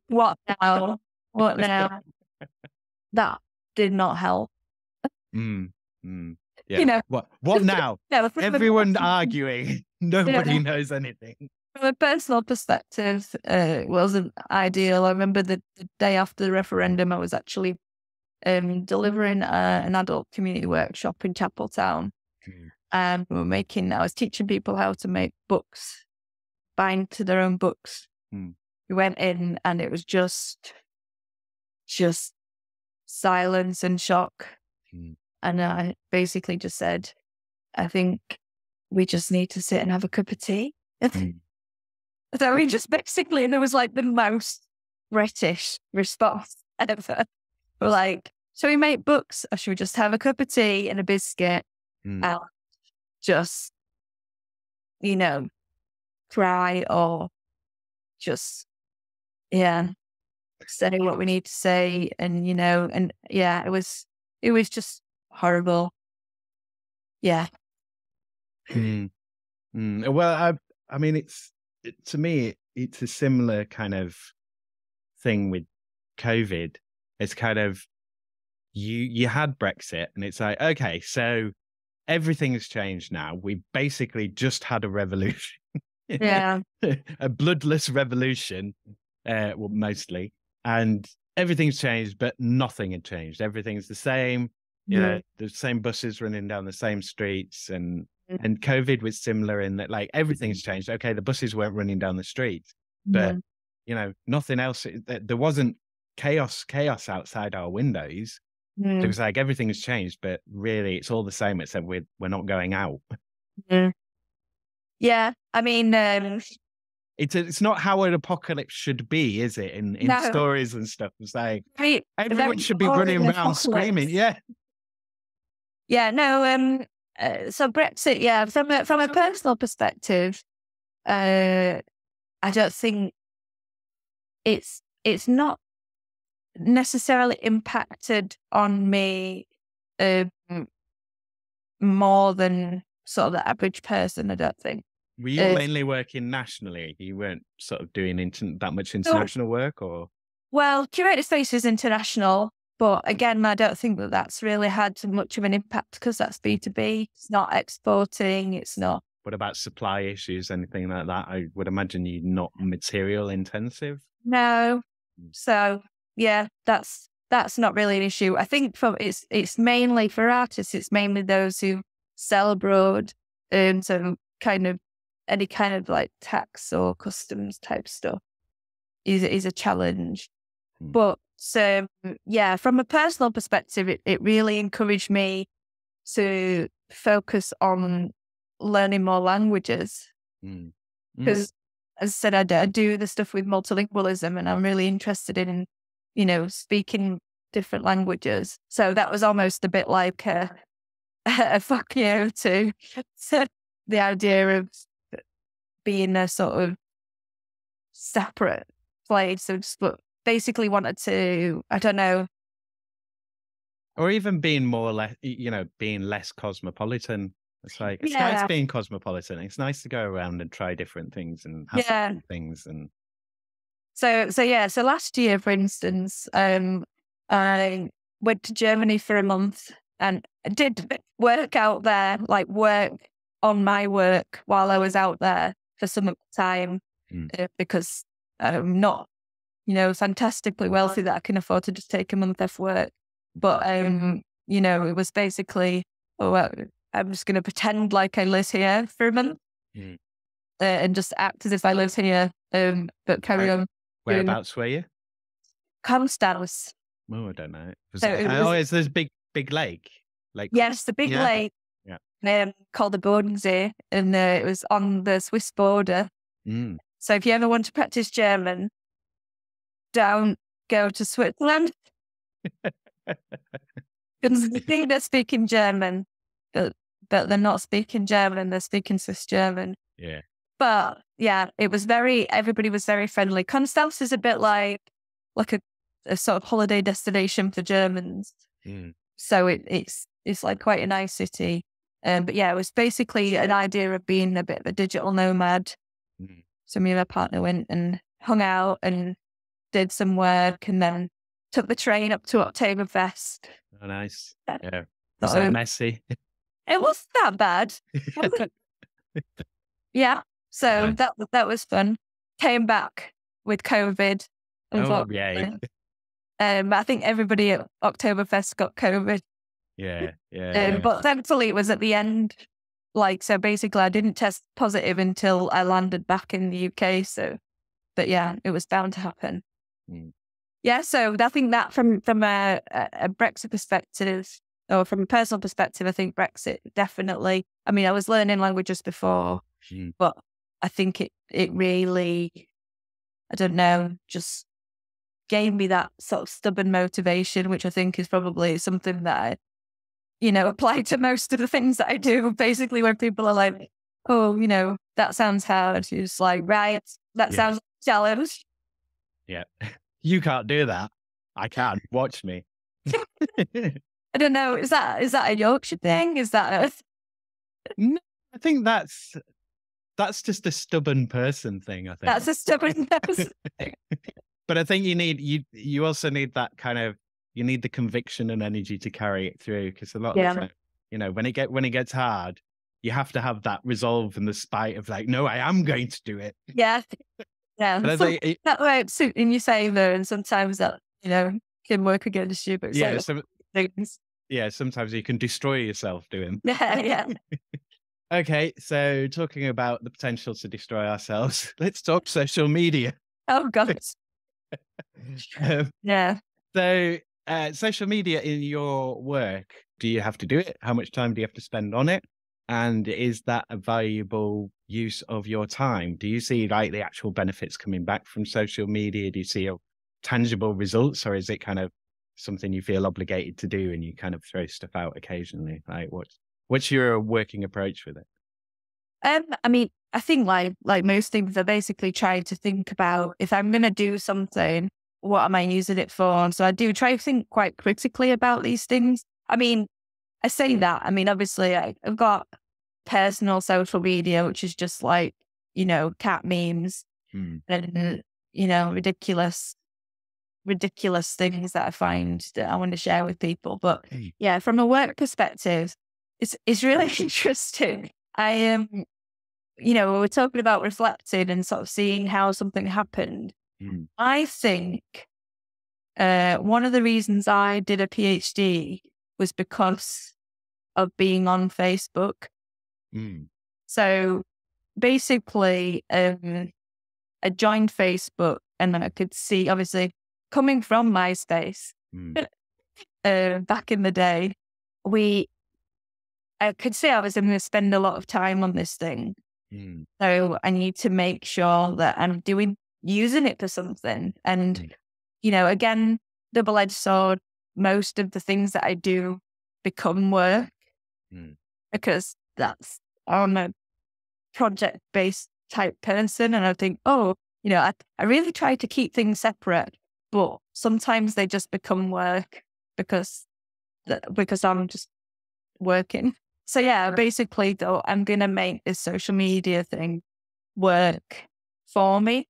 What now? What now? That did not help. Yeah. You know, what now? No, everyone arguing. Nobody knows anything. From a personal perspective, it wasn't ideal. I remember the day after the referendum, I was actually delivering an adult community workshop in Chapel Town. And I was teaching people how to make books, bind to their own books. We went in and it was just silence and shock. And I basically just said, I think we just need to sit and have a cup of tea. So we just basically, and it was like the most British response ever. We're like, shall we make books or should we just have a cup of tea and a biscuit and just, you know, cry or just say what we need to say? And you know, and yeah, it was just horrible. Well, I mean, to me it's a similar kind of thing with COVID. It's kind of you had Brexit and it's like, okay, so everything has changed now. We basically just had a revolution. Yeah. A bloodless revolution, well, mostly. And everything's changed, but nothing had changed. Everything's the same. You know, the same buses running down the same streets. And and COVID was similar in that, like, everything's changed. Okay, the buses weren't running down the street, but you know, nothing else. There wasn't chaos outside our windows. It was like everything's changed, but really it's all the same, except we're not going out. Yeah, I mean... It's not how an apocalypse should be, is it? In stories and stuff. It's like, everyone should be running around screaming. Yeah. Yeah, no. So Brexit, yeah, from a personal perspective, I don't think it's not necessarily impacted on me more than sort of the average person, I don't think. Were you mainly working nationally? You weren't sort of doing that much international work, or? Well, Curator Space is international, but again, I don't think that that's really had much of an impact because that's B2B. It's not exporting. It's not. What about supply issues, anything like that? I would imagine you're not material intensive. No. So yeah, that's not really an issue. I think it's mainly for artists. It's mainly those who sell abroad, so kind of any kind of like tax or customs type stuff is a challenge. But so yeah, from a personal perspective, it really encouraged me to focus on learning more languages, because as I said, I do the stuff with multilingualism, and I'm really interested in, you know, speaking different languages. So that was almost a bit like a fuck you to the idea of being a sort of separate place. So just basically wanted to, I don't know, or even being being less cosmopolitan. It's like, it's nice being cosmopolitan. It's nice to go around and try different things and have different things. And so last year, for instance, I went to Germany for a month and did work out there, like work on my work while I was out there for some time, because I'm not, you know, fantastically wealthy that I can afford to just take a month off work. But, you know, it was basically, I'm just going to pretend like I live here for a month and just act as if I live here, but carry on. Whereabouts were you? Konstanz. Oh, I don't know. Is this big lake? Yes, the big lake called the Bodensee, and it was on the Swiss border. So if you ever want to practice German, don't go to Switzerland. Because you think they're speaking German, but they're not speaking German, and they're speaking Swiss German. Yeah. But yeah, it was everybody was very friendly. Konstanz is a bit like a sort of holiday destination for Germans. So it's like quite a nice city. But yeah, it was basically an idea of being a bit of a digital nomad. So me and my partner went and hung out and did some work, and then took the train up to Oktoberfest. Oh, nice. Yeah. Was that messy? It wasn't that bad. So nice. that was fun. Came back with COVID. I think everybody at Oktoberfest got COVID. But thankfully it was at the end. So basically I didn't test positive until I landed back in the UK. But yeah, it was bound to happen. Yeah, so I think that from a Brexit perspective, or from a personal perspective, I think Brexit definitely. I mean, I was learning languages before, but I think it really, I don't know, just gave me that sort of stubborn motivation, which I think is probably something that I, you know, apply to most of the things that I do. Basically, when people are like, "Oh, you know, that sounds hard," you're just like, "Right, that sounds like a challenge." Yeah. You can't do that. I can. Watch me. I don't know. Is that a Yorkshire thing? No, I think that's just a stubborn person thing. I think that's a stubborn person thing. But I think you also need that kind of, you need the conviction and energy to carry it through, because a lot of the time, you know, when it gets hard, you have to have that resolve and the spite of like, no, I am going to do it. Yeah. Yeah, that won't suit in your favour, and sometimes that, you know, can work against you. But sometimes you can destroy yourself doing. Okay, so talking about the potential to destroy ourselves, let's talk social media. Oh God. So social media in your work, do you have to do it? How much time do you have to spend on it? And is that a valuable use of your time? Do you see like the actual benefits coming back from social media? Do you see tangible results, or is it kind of something you feel obligated to do and you kind of throw stuff out occasionally? Like what's your working approach with it? I mean, I think like most things, I basically try to think about, if I'm going to do something, what am I using it for? And so I do try to think quite critically about these things. I mean, I say that. I mean, obviously I've got personal social media, which is just like, you know, cat memes and, you know, ridiculous things that I find that I want to share with people. But yeah, from a work perspective, it's really interesting. You know, we were talking about reflecting and sort of seeing how something happened. I think one of the reasons I did a PhD was because of being on Facebook. So basically, I joined Facebook and then I could see, obviously, coming from MySpace back in the day, I could see I was going to spend a lot of time on this thing. So I need to make sure that I'm using it for something. And, you know, again, double-edged sword, most of the things that I do become work because that's, I'm a project-based type person. And I think, oh, you know, I really try to keep things separate, but sometimes they just become work because I'm just working. So yeah, basically though, I'm going to make this social media thing work for me.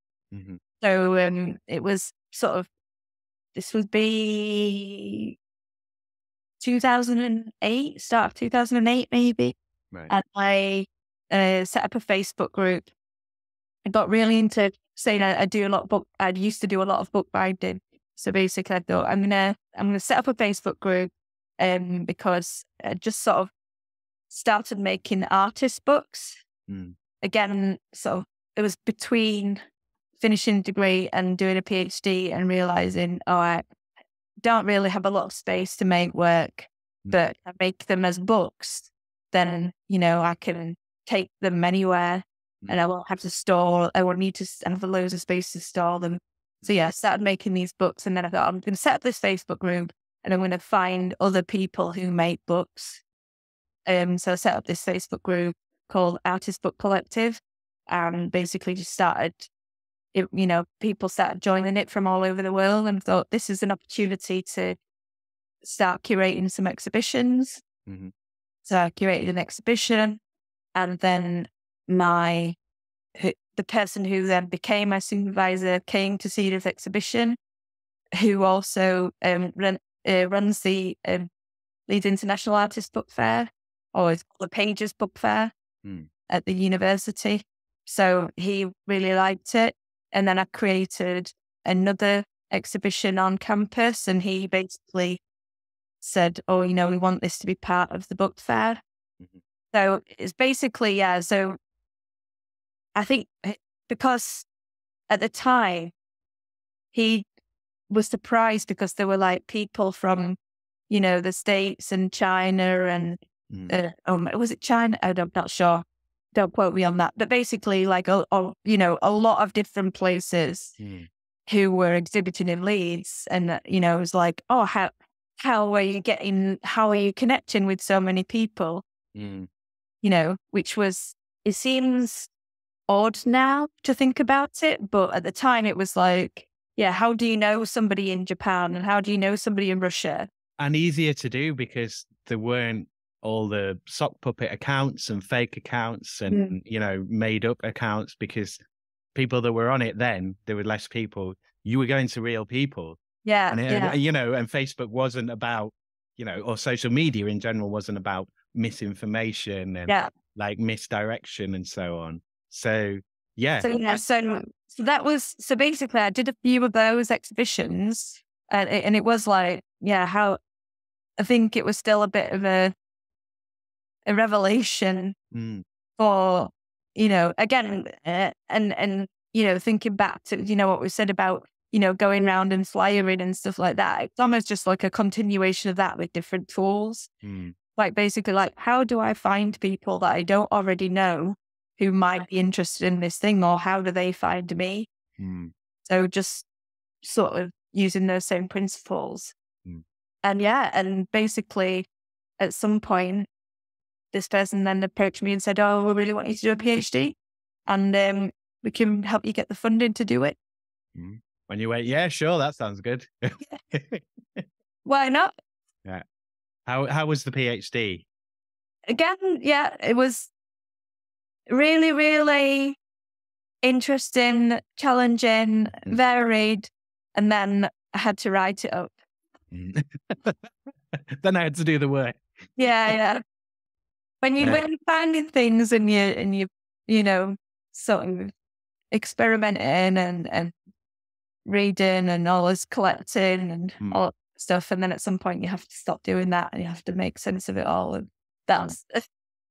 So it was sort of, this would be 2008, start of 2008 maybe. Right. And I set up a Facebook group. I got really into saying I used to do a lot of bookbinding. So basically I thought I'm gonna set up a Facebook group because I just sort of started making artist books. Again, so it was between finishing a degree and doing a PhD and realizing, oh, I don't really have a lot of space to make work, but I make them as books, then, you know, I can take them anywhere and I won't have to store, I won't need to have loads of space to store them. So yeah, I started making these books and then I thought, I'm going to set up this Facebook group and I'm going to find other people who make books. So I set up this Facebook group called Artist Book Collective and basically just started, you know, people started joining it from all over the world and thought this is an opportunity to start curating some exhibitions. So I curated an exhibition and then the person who then became my supervisor came to see this exhibition, who also runs the Leeds International Artist Book Fair, or it's called the Pages Book Fair at the university. So he really liked it. And then I created another exhibition on campus and he basically said, oh, you know, we want this to be part of the book fair. So it's basically, yeah, so I think because at the time he was surprised because there were like people from, you know, the States and China and, was it China? I'm not sure. Don't quote me on that. But basically like, you know, a lot of different places who were exhibiting in Leeds. And, you know, it was like, oh, how are you connecting with so many people? You know, which was, it seems odd now to think about it, but at the time it was like, yeah, how do you know somebody in Japan and how do you know somebody in Russia? And easier to do because there weren't all the sock puppet accounts and fake accounts and, you know, made up accounts, because people that were on it then, there were less people. You were going to real people. Yeah. And, you know, and Facebook wasn't about, you know, or social media in general wasn't about misinformation and like misdirection and so on. So, yeah. So, yeah, so that was, so basically I did a few of those exhibitions and it was like, yeah, how, I think it was still a bit of a revelation for, you know, again, and, you know, thinking back to, you know, what we said about, you know, going around and flyering and stuff like that. It's almost just like a continuation of that with different tools. Like basically like, how do I find people that I don't already know who might be interested in this thing, or how do they find me? So just sort of using those same principles. And yeah, and basically at some point, this person then approached me and said, oh, we really want you to do a PhD and we can help you get the funding to do it. And you went, yeah, sure, that sounds good. Why not? Yeah. How was the PhD? Again, yeah, it was really, really interesting, challenging, varied. And then I had to write it up. Then I had to do the work. Yeah, yeah. When you're finding things and you know, sort of experimenting and reading and all this collecting and all that stuff, and then at some point you have to stop doing that and you have to make sense of it all, and that's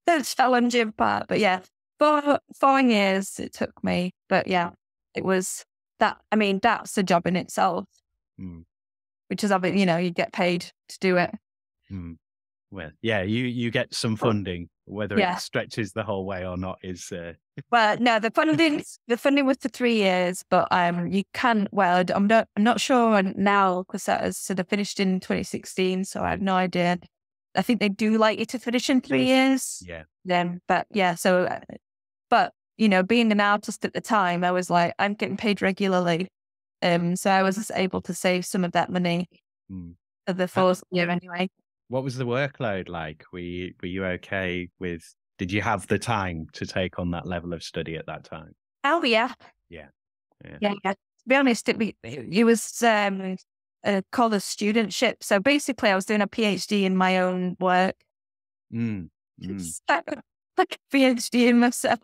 the challenging part. But yeah, four years it took me, but yeah, it was that. I mean, that's a job in itself, which is, you know, you get paid to do it. Well, yeah, you get some funding, whether it stretches the whole way or not is... Well, no, the funding was for 3 years, but you can, well, I'm not sure now, because that so they finished in 2016, so I have no idea. I think they do like you to finish in 3 years. Yeah. Then, but yeah, so, but, you know, being an artist at the time, I was like, I'm getting paid regularly. So I was just able to save some of that money for the fourth year anyway. What was the workload like? Were you okay with, did you have the time to take on that level of study at that time? Oh, yeah. Yeah. Yeah. Yeah, yeah. To be honest, it was called a studentship. So basically I was doing a PhD in my own work. So, like a PhD in myself,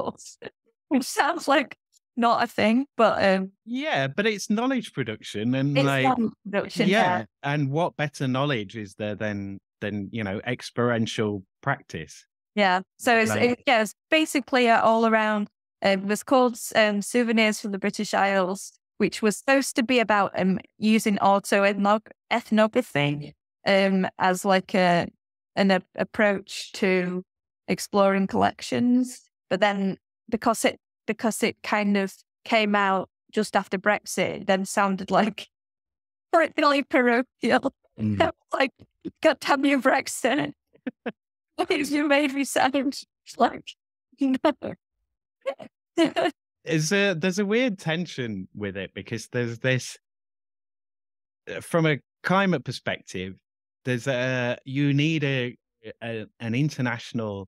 which sounds like not a thing, but... yeah, but it's knowledge production. And it's like knowledge production. Yeah. And what better knowledge is there than you know, experiential practice. Yeah, so it's like, it's basically all around. It was called Souvenirs from the British Isles, which was supposed to be about using autoethnography as like an approach to exploring collections. But then because it kind of came out just after Brexit, it then sounded like really parochial. I was like, God damn you, Brexit. You made me sound like, no. There's a weird tension with it, because there's this, from a climate perspective, there's you need an international,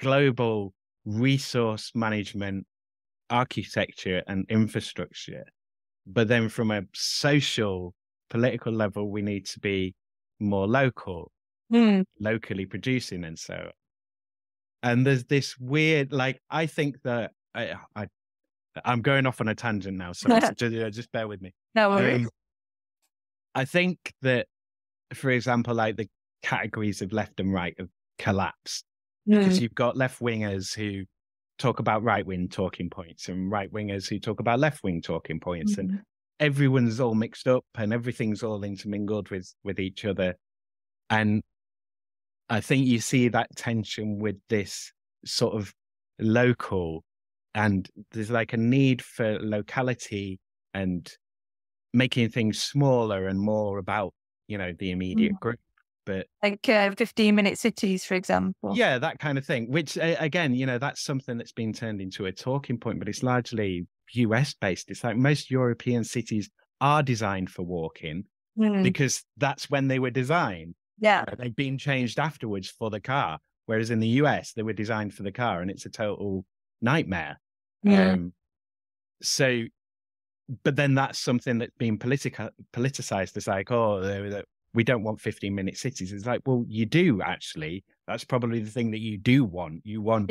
global resource management, architecture and infrastructure. But then from a social, political level, we need to be more local, locally producing and so on. And there's this weird, like, I think that I'm going off on a tangent now, so just bear with me. No worries. I think that, for example, like the categories of left and right have collapsed, because you've got left-wingers who talk about right-wing talking points and right-wingers who talk about left-wing talking points, and everyone's all mixed up and everything's all intermingled with each other. And I think you see that tension with this sort of local, and there's like a need for locality and making things smaller and more about, you know, the immediate group. But like 15-minute cities, for example. Yeah, that kind of thing, which again, you know, that's something that's been turned into a talking point, but it's largely US based. It's like most European cities are designed for walking because that's when they were designed. Yeah. They've been changed afterwards for the car. Whereas in the US, they were designed for the car, and it's a total nightmare. Yeah. So, but then that's something that's been politicized. It's like, oh, we don't want 15-minute cities. It's like, well, you do actually. That's probably the thing that you do want. You want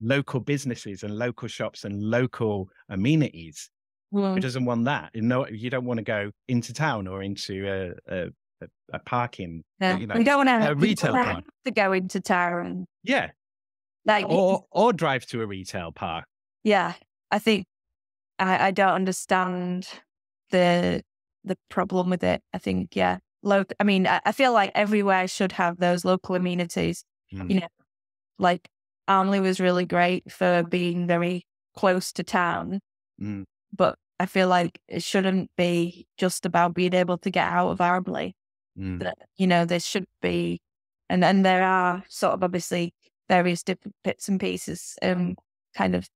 local businesses and local shops and local amenities. Who doesn't want that? You know, you don't want to go into town or into a parking. Yeah. You know, we don't want to have to go into town. Yeah, like or drive to a retail park. Yeah, I think I don't understand the problem with it. I think I mean, I feel like everywhere should have those local amenities. You know, like Armley was really great for being very close to town, but I feel like it shouldn't be just about being able to get out of Armley. You know, there should be, and there are sort of obviously various different bits and pieces, kind of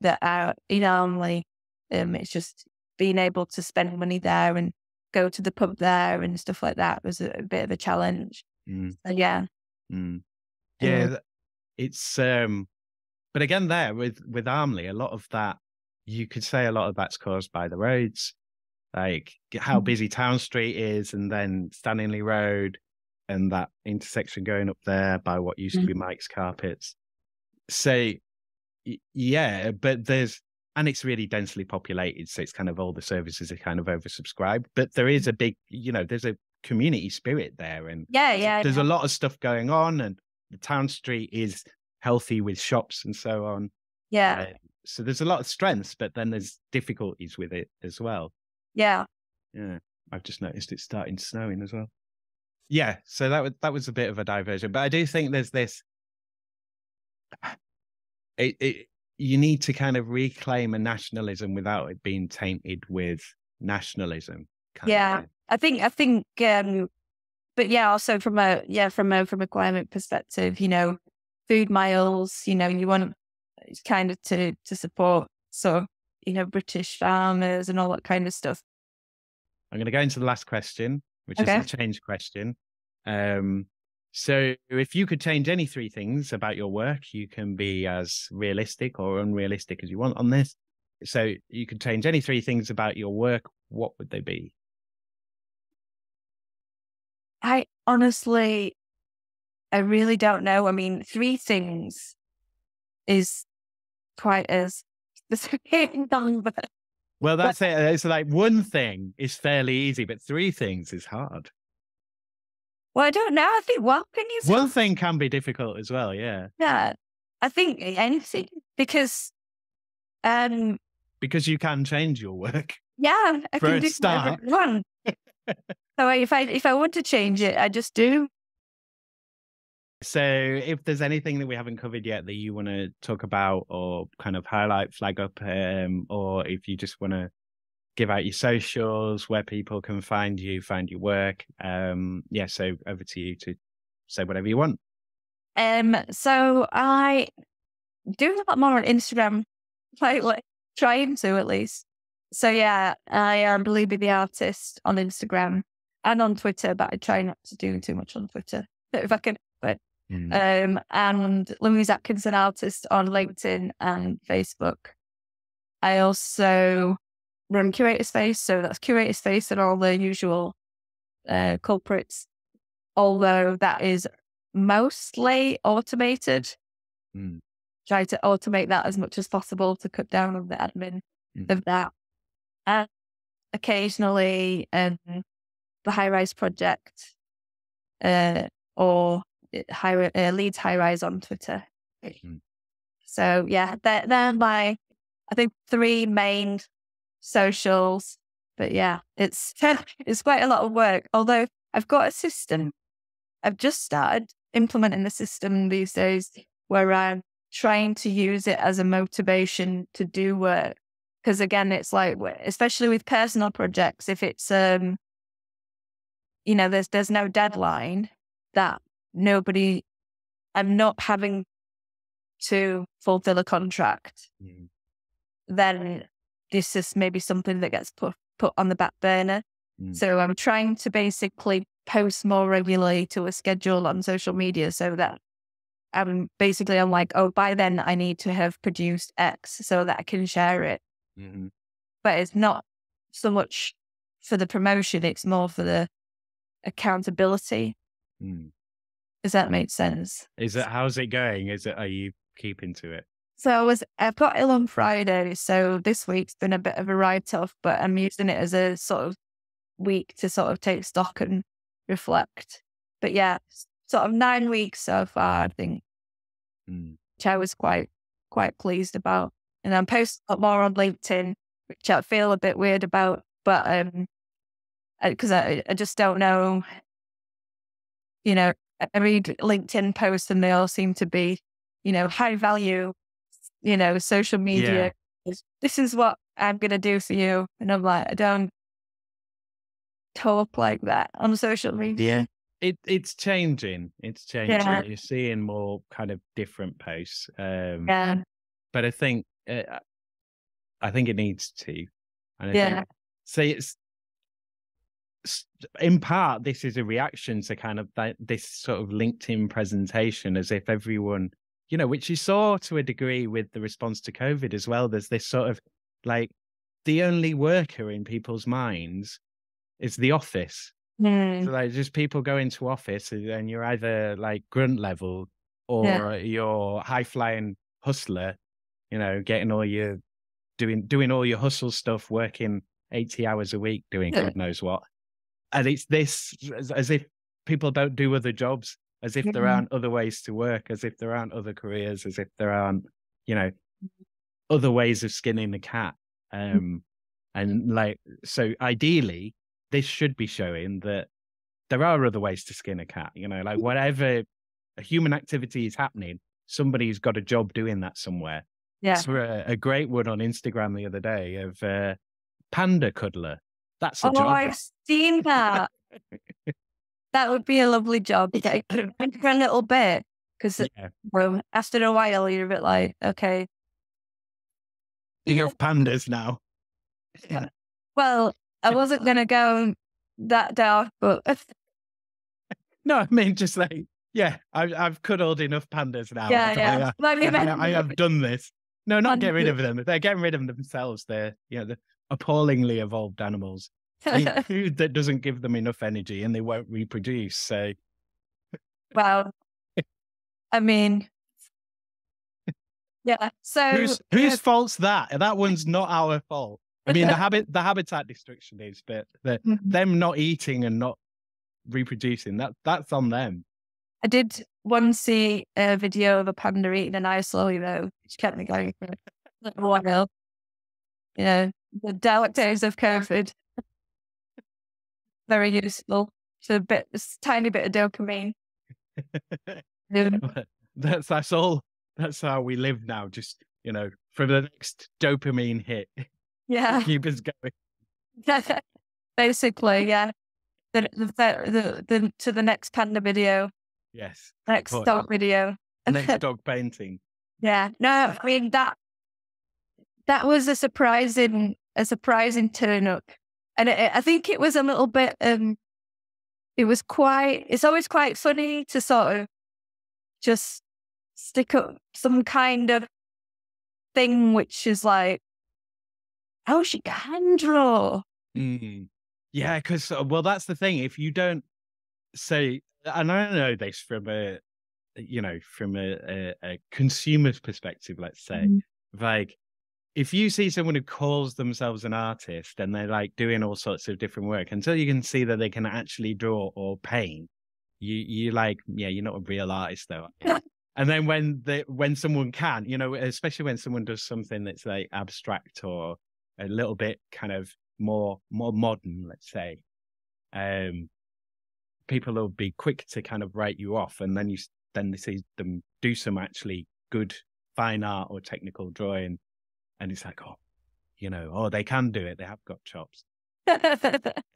that are in Armley. It's just being able to spend money there and go to the pub there and stuff like that was a bit of a challenge. So, yeah. Yeah, it's But again, there with Armley, a lot of that, you could say a lot of that's caused by the roads, like how busy Town Street is, and then Stanningley Road and that intersection going up there by what used to be Mike's Carpets. So yeah, but there's, and it's really densely populated, so it's kind of all the services are kind of oversubscribed, but there is a big, you know, there's a community spirit there, and there's a lot of stuff going on, and the Town Street is healthy with shops and so on. So there's a lot of strengths, but then there's difficulties with it as well. Yeah. I've just noticed it's starting snowing as well. Yeah. So that was a bit of a diversion, but I do think there's this, you need to kind of reclaim a nationalism without it being tainted with nationalism. Kind of. I think, but yeah, also from a climate perspective, you know, food miles, you know, you want kind of to support, so, you know, British farmers and all that kind of stuff. I'm going to go into the last question, which is the change question. So if you could change any three things about your work, you can be as realistic or unrealistic as you want on this. So you could change any three things about your work. What would they be? I honestly, I really don't know. I mean, three things is quite as specific, but well, that's it. It's like one thing is fairly easy, but three things is hard. Well, I don't know. I think one thing can be difficult as well. Yeah. Yeah. I think anything, because you can change your work. Yeah. I can do start. Whatever I want. So if I want to change it, I just do. So if there's anything that we haven't covered yet that you want to talk about or kind of highlight, flag up, or if you just want to give out your socials, where people can find your work. So over to you to say whatever you want. So I do a lot more on Instagram lately, trying to at least. So yeah, I am Believe Me the Artist on Instagram and on Twitter, but I try not to do too much on Twitter if I can. But and Louise Atkinson Artist on LinkedIn and Facebook. I also run Curator Space, so that's Curator Space and all the usual culprits, although that is mostly automated. Try to automate that as much as possible to cut down on the admin of that. And occasionally the High Rise Project or Leeds High Rise on Twitter. So yeah, they're my, I think, three main socials, but yeah, it's quite a lot of work, although I've got a system. I've just started implementing the system these days where I'm trying to use it as a motivation to do work, because again, it's like, especially with personal projects, if it's you know, there's no deadline, that I'm not having to fulfill a contract, then this is maybe something that gets put on the back burner. So I'm trying to basically post more regularly to a schedule on social media, so that I'm like, oh, by then I need to have produced X so that I can share it. But it's not so much for the promotion, it's more for the accountability. Does that make sense? How's it going? Are you keeping to it? So I've got ill on Friday, so this week's been a bit of a write-off, but I'm using it as a sort of week to sort of take stock and reflect. But yeah, sort of 9 weeks so far, I think, which I was quite pleased about. And I'm posting a lot more on LinkedIn, which I feel a bit weird about, but because I just don't know, you know, I read LinkedIn posts and they all seem to be, you know, high value, you know, social media. Yeah. This is what I'm going to do for you. And I'm like, I don't talk like that on social media. Yeah. It's changing. It's changing. Yeah. You're seeing more kind of different posts. But I think, it needs to. And in part, this is a reaction to kind of this sort of LinkedIn presentation, as if everyone you know, which you saw to a degree with the response to COVID as well. There's this sort of like, the only worker in people's minds is the office. So like, just people go into office and you're either like grunt level or you're high flying hustler, you know, getting all your doing all your hustle stuff, working 80 hours a week, doing God knows what. And it's this, as if people don't do other jobs, as if there aren't other ways to work, as if there aren't other careers, as if there aren't, you know, other ways of skinning the cat. And like, so ideally, this should be showing that there are other ways to skin a cat, you know, like whatever human activity is happening, somebody's got a job doing that somewhere. Yeah. So a great one on Instagram the other day of panda cuddler. That's a job. Oh, I've seen that. That would be a lovely job. For a little bit, because after a while, you're a bit like, okay. You have pandas now. Yeah. Well, I wasn't going to go that dark, but... No, I mean, just like, yeah, I've cuddled enough pandas now. Yeah. I have done this. No, not get rid of them. They're getting rid of themselves. They're, you know, they're appallingly evolved animals. Food that doesn't give them enough energy and they won't reproduce, so... Well, I mean... Yeah, so... Whose fault's that? That one's not our fault. I mean, the habitat destruction is, but them not eating and not reproducing, that's on them. I did once see a video of a panda eating an ice lolly, though, which kept me going for a while. You know, the dark days of COVID. Very useful. It's a tiny bit of dopamine. That's all. That's how we live now. Just, you know, for the next dopamine hit. Yeah. Keep us going. Basically, yeah. To the next panda video. Yes. Next dog video. Next dog painting. Yeah. No, I mean, that was a surprising turn up. And I think it was a little bit, it's always quite funny to sort of just stick up some kind of thing, which is like, oh, she can draw. Yeah, because, well, that's the thing. If you don't say, and I know this from a consumer's perspective, let's say, like, if you see someone who calls themselves an artist and they're like doing all sorts of different work, until you can see that they can actually draw or paint, you're like, yeah, you're not a real artist though. And then when someone can, you know, especially when someone does something that's like abstract or a little bit kind of more modern, let's say, people will be quick to kind of write you off, and then they see them do some actually good fine art or technical drawing. And it's like, oh, you know, oh, they can do it. They have got chops.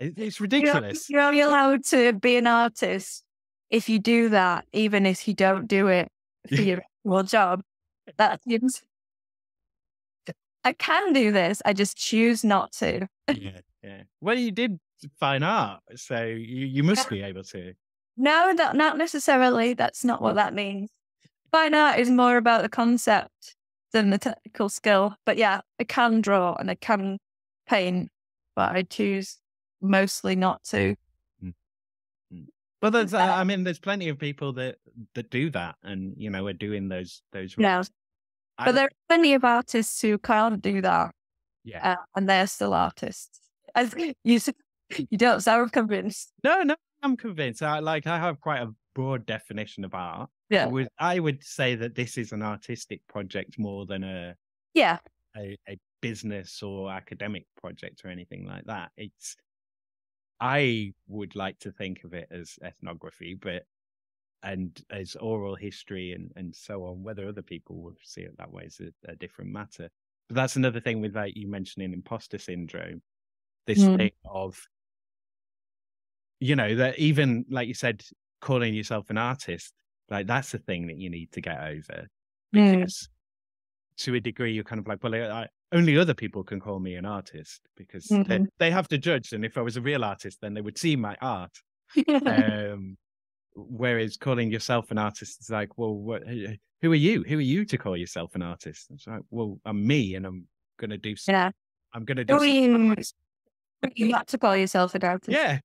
It's ridiculous. You're only allowed to be an artist if you do that, even if you don't do it for your actual job. I can do this. I just choose not to. Yeah. Well, you did fine art, so you must be able to. No, not necessarily. That's not what that means. Fine art is more about the concept than the technical skill. But yeah, I can draw and I can paint, but I choose mostly not to. Well, there's, I mean, there's plenty of people that do that and, you know, are doing those roles. No. But there are plenty of artists who can't do that. Yeah. And they're still artists. As you don't sound convinced. No, I'm convinced. I have quite a broad definition of art. Yeah. I would say that this is an artistic project more than a business or academic project or anything like that. I would like to think of it as ethnography, and as oral history and so on. Whether other people would see it that way is a different matter. But that's another thing with, like, you mentioning imposter syndrome, this thing of, you know, that even, like you said, calling yourself an artist, like, that's the thing that you need to get over, because to a degree you're kind of like, well, only other people can call me an artist, because they have to judge, and if I was a real artist then they would see my art. Whereas calling yourself an artist is like, well, what, who are you? Who are you to call yourself an artist? And it's like, well, I'm me, and I'm going to do something. Yeah. I'm going to do something. You have to call yourself an artist. Yeah.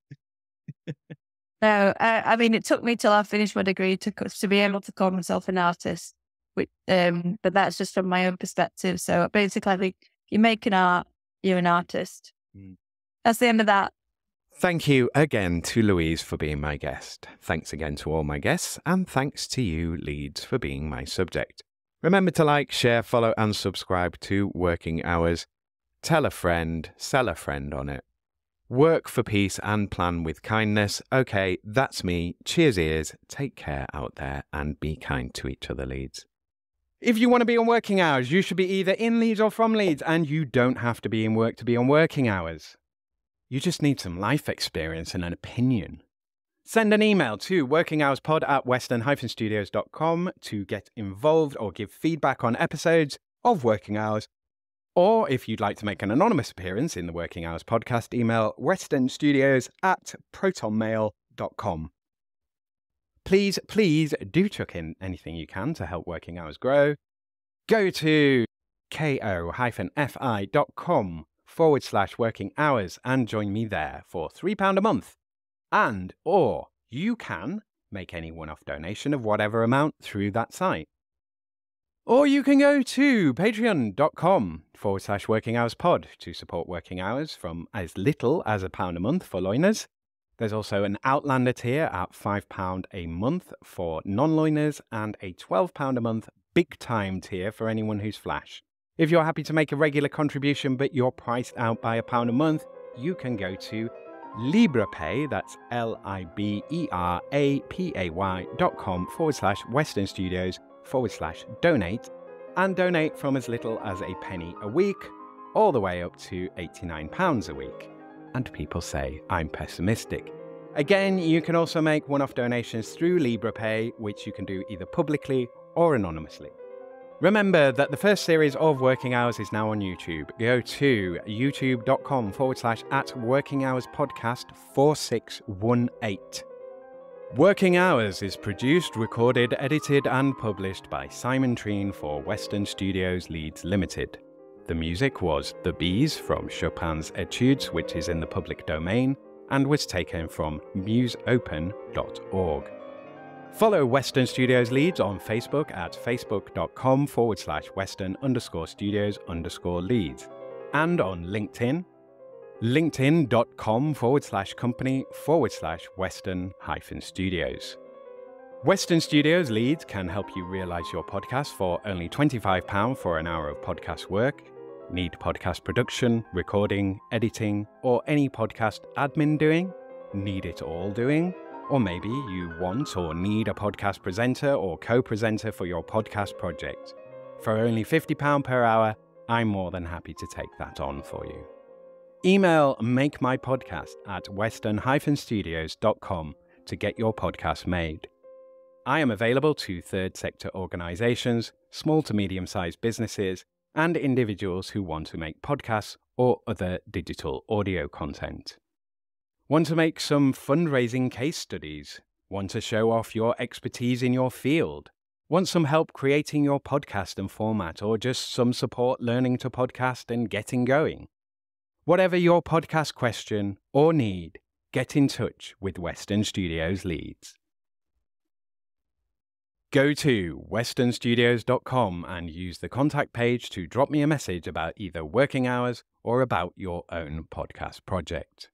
No, I mean, it took me till I finished my degree to be able to call myself an artist, which, but that's just from my own perspective. So basically, I think you're making art, you're an artist. Mm. That's the end of that. Thank you again to Louise for being my guest. Thanks again to all my guests, and thanks to you, Leeds, for being my subject. Remember to like, share, follow and subscribe to Working Hours. Tell a friend, sell a friend on it. Work for peace and plan with kindness. Okay, that's me. Cheers, ears. Take care out there and be kind to each other, Leeds. If you want to be on Working Hours, you should be either in Leeds or from Leeds, and you don't have to be in work to be on Working Hours. You just need some life experience and an opinion. Send an email to workinghourspod@western-studios.com to get involved or give feedback on episodes of Working Hours. Or if you'd like to make an anonymous appearance in the Working Hours podcast, email westernstudios@protonmail.com. Please, please do chuck in anything you can to help Working Hours grow. Go to ko-fi.com/working hours and join me there for £3 a month, and or you can make any one-off donation of whatever amount through that site, or you can go to patreon.com/working hours pod to support Working Hours from as little as £1 a month for loiners. There's also an Outlander tier at £5 a month for non-loiners, and a £12 a month big time tier for anyone who's flash. If you're happy to make a regular contribution but you're priced out by £1 a month, you can go to LibraPay, that's LIBERAPAY.com/Western Studios/donate, and donate from as little as £0.01 a week all the way up to £89 a week. And people say I'm pessimistic. Again, you can also make one-off donations through LibraPay, which you can do either publicly or anonymously. Remember that the first series of Working Hours is now on YouTube. Go to youtube.com/@workinghoursPodcast4618. Working Hours is produced, recorded, edited and published by Simon Treen for Western Studios Leeds Limited. The music was The Bees from Chopin's Etudes, which is in the public domain, and was taken from museopen.org. Follow Western Studios Leeds on Facebook at facebook.com/Western_Studios_Leeds, and on LinkedIn, linkedin.com/company/Western-Studios. Western Studios Leeds can help you realise your podcast for only £25 for an hour of podcast work. Need podcast production, recording, editing, or any podcast admin doing? Need it all doing? Or maybe you want or need a podcast presenter or co-presenter for your podcast project. For only £50 per hour, I'm more than happy to take that on for you. Email makemypodcast@western-studios.com to get your podcast made. I am available to third sector organisations, small to medium-sized businesses, and individuals who want to make podcasts or other digital audio content. Want to make some fundraising case studies? Want to show off your expertise in your field? Want some help creating your podcast and format, or just some support learning to podcast and getting going? Whatever your podcast question or need, get in touch with Western Studios Leeds. Go to westernstudios.com and use the contact page to drop me a message about either Working Hours or about your own podcast project.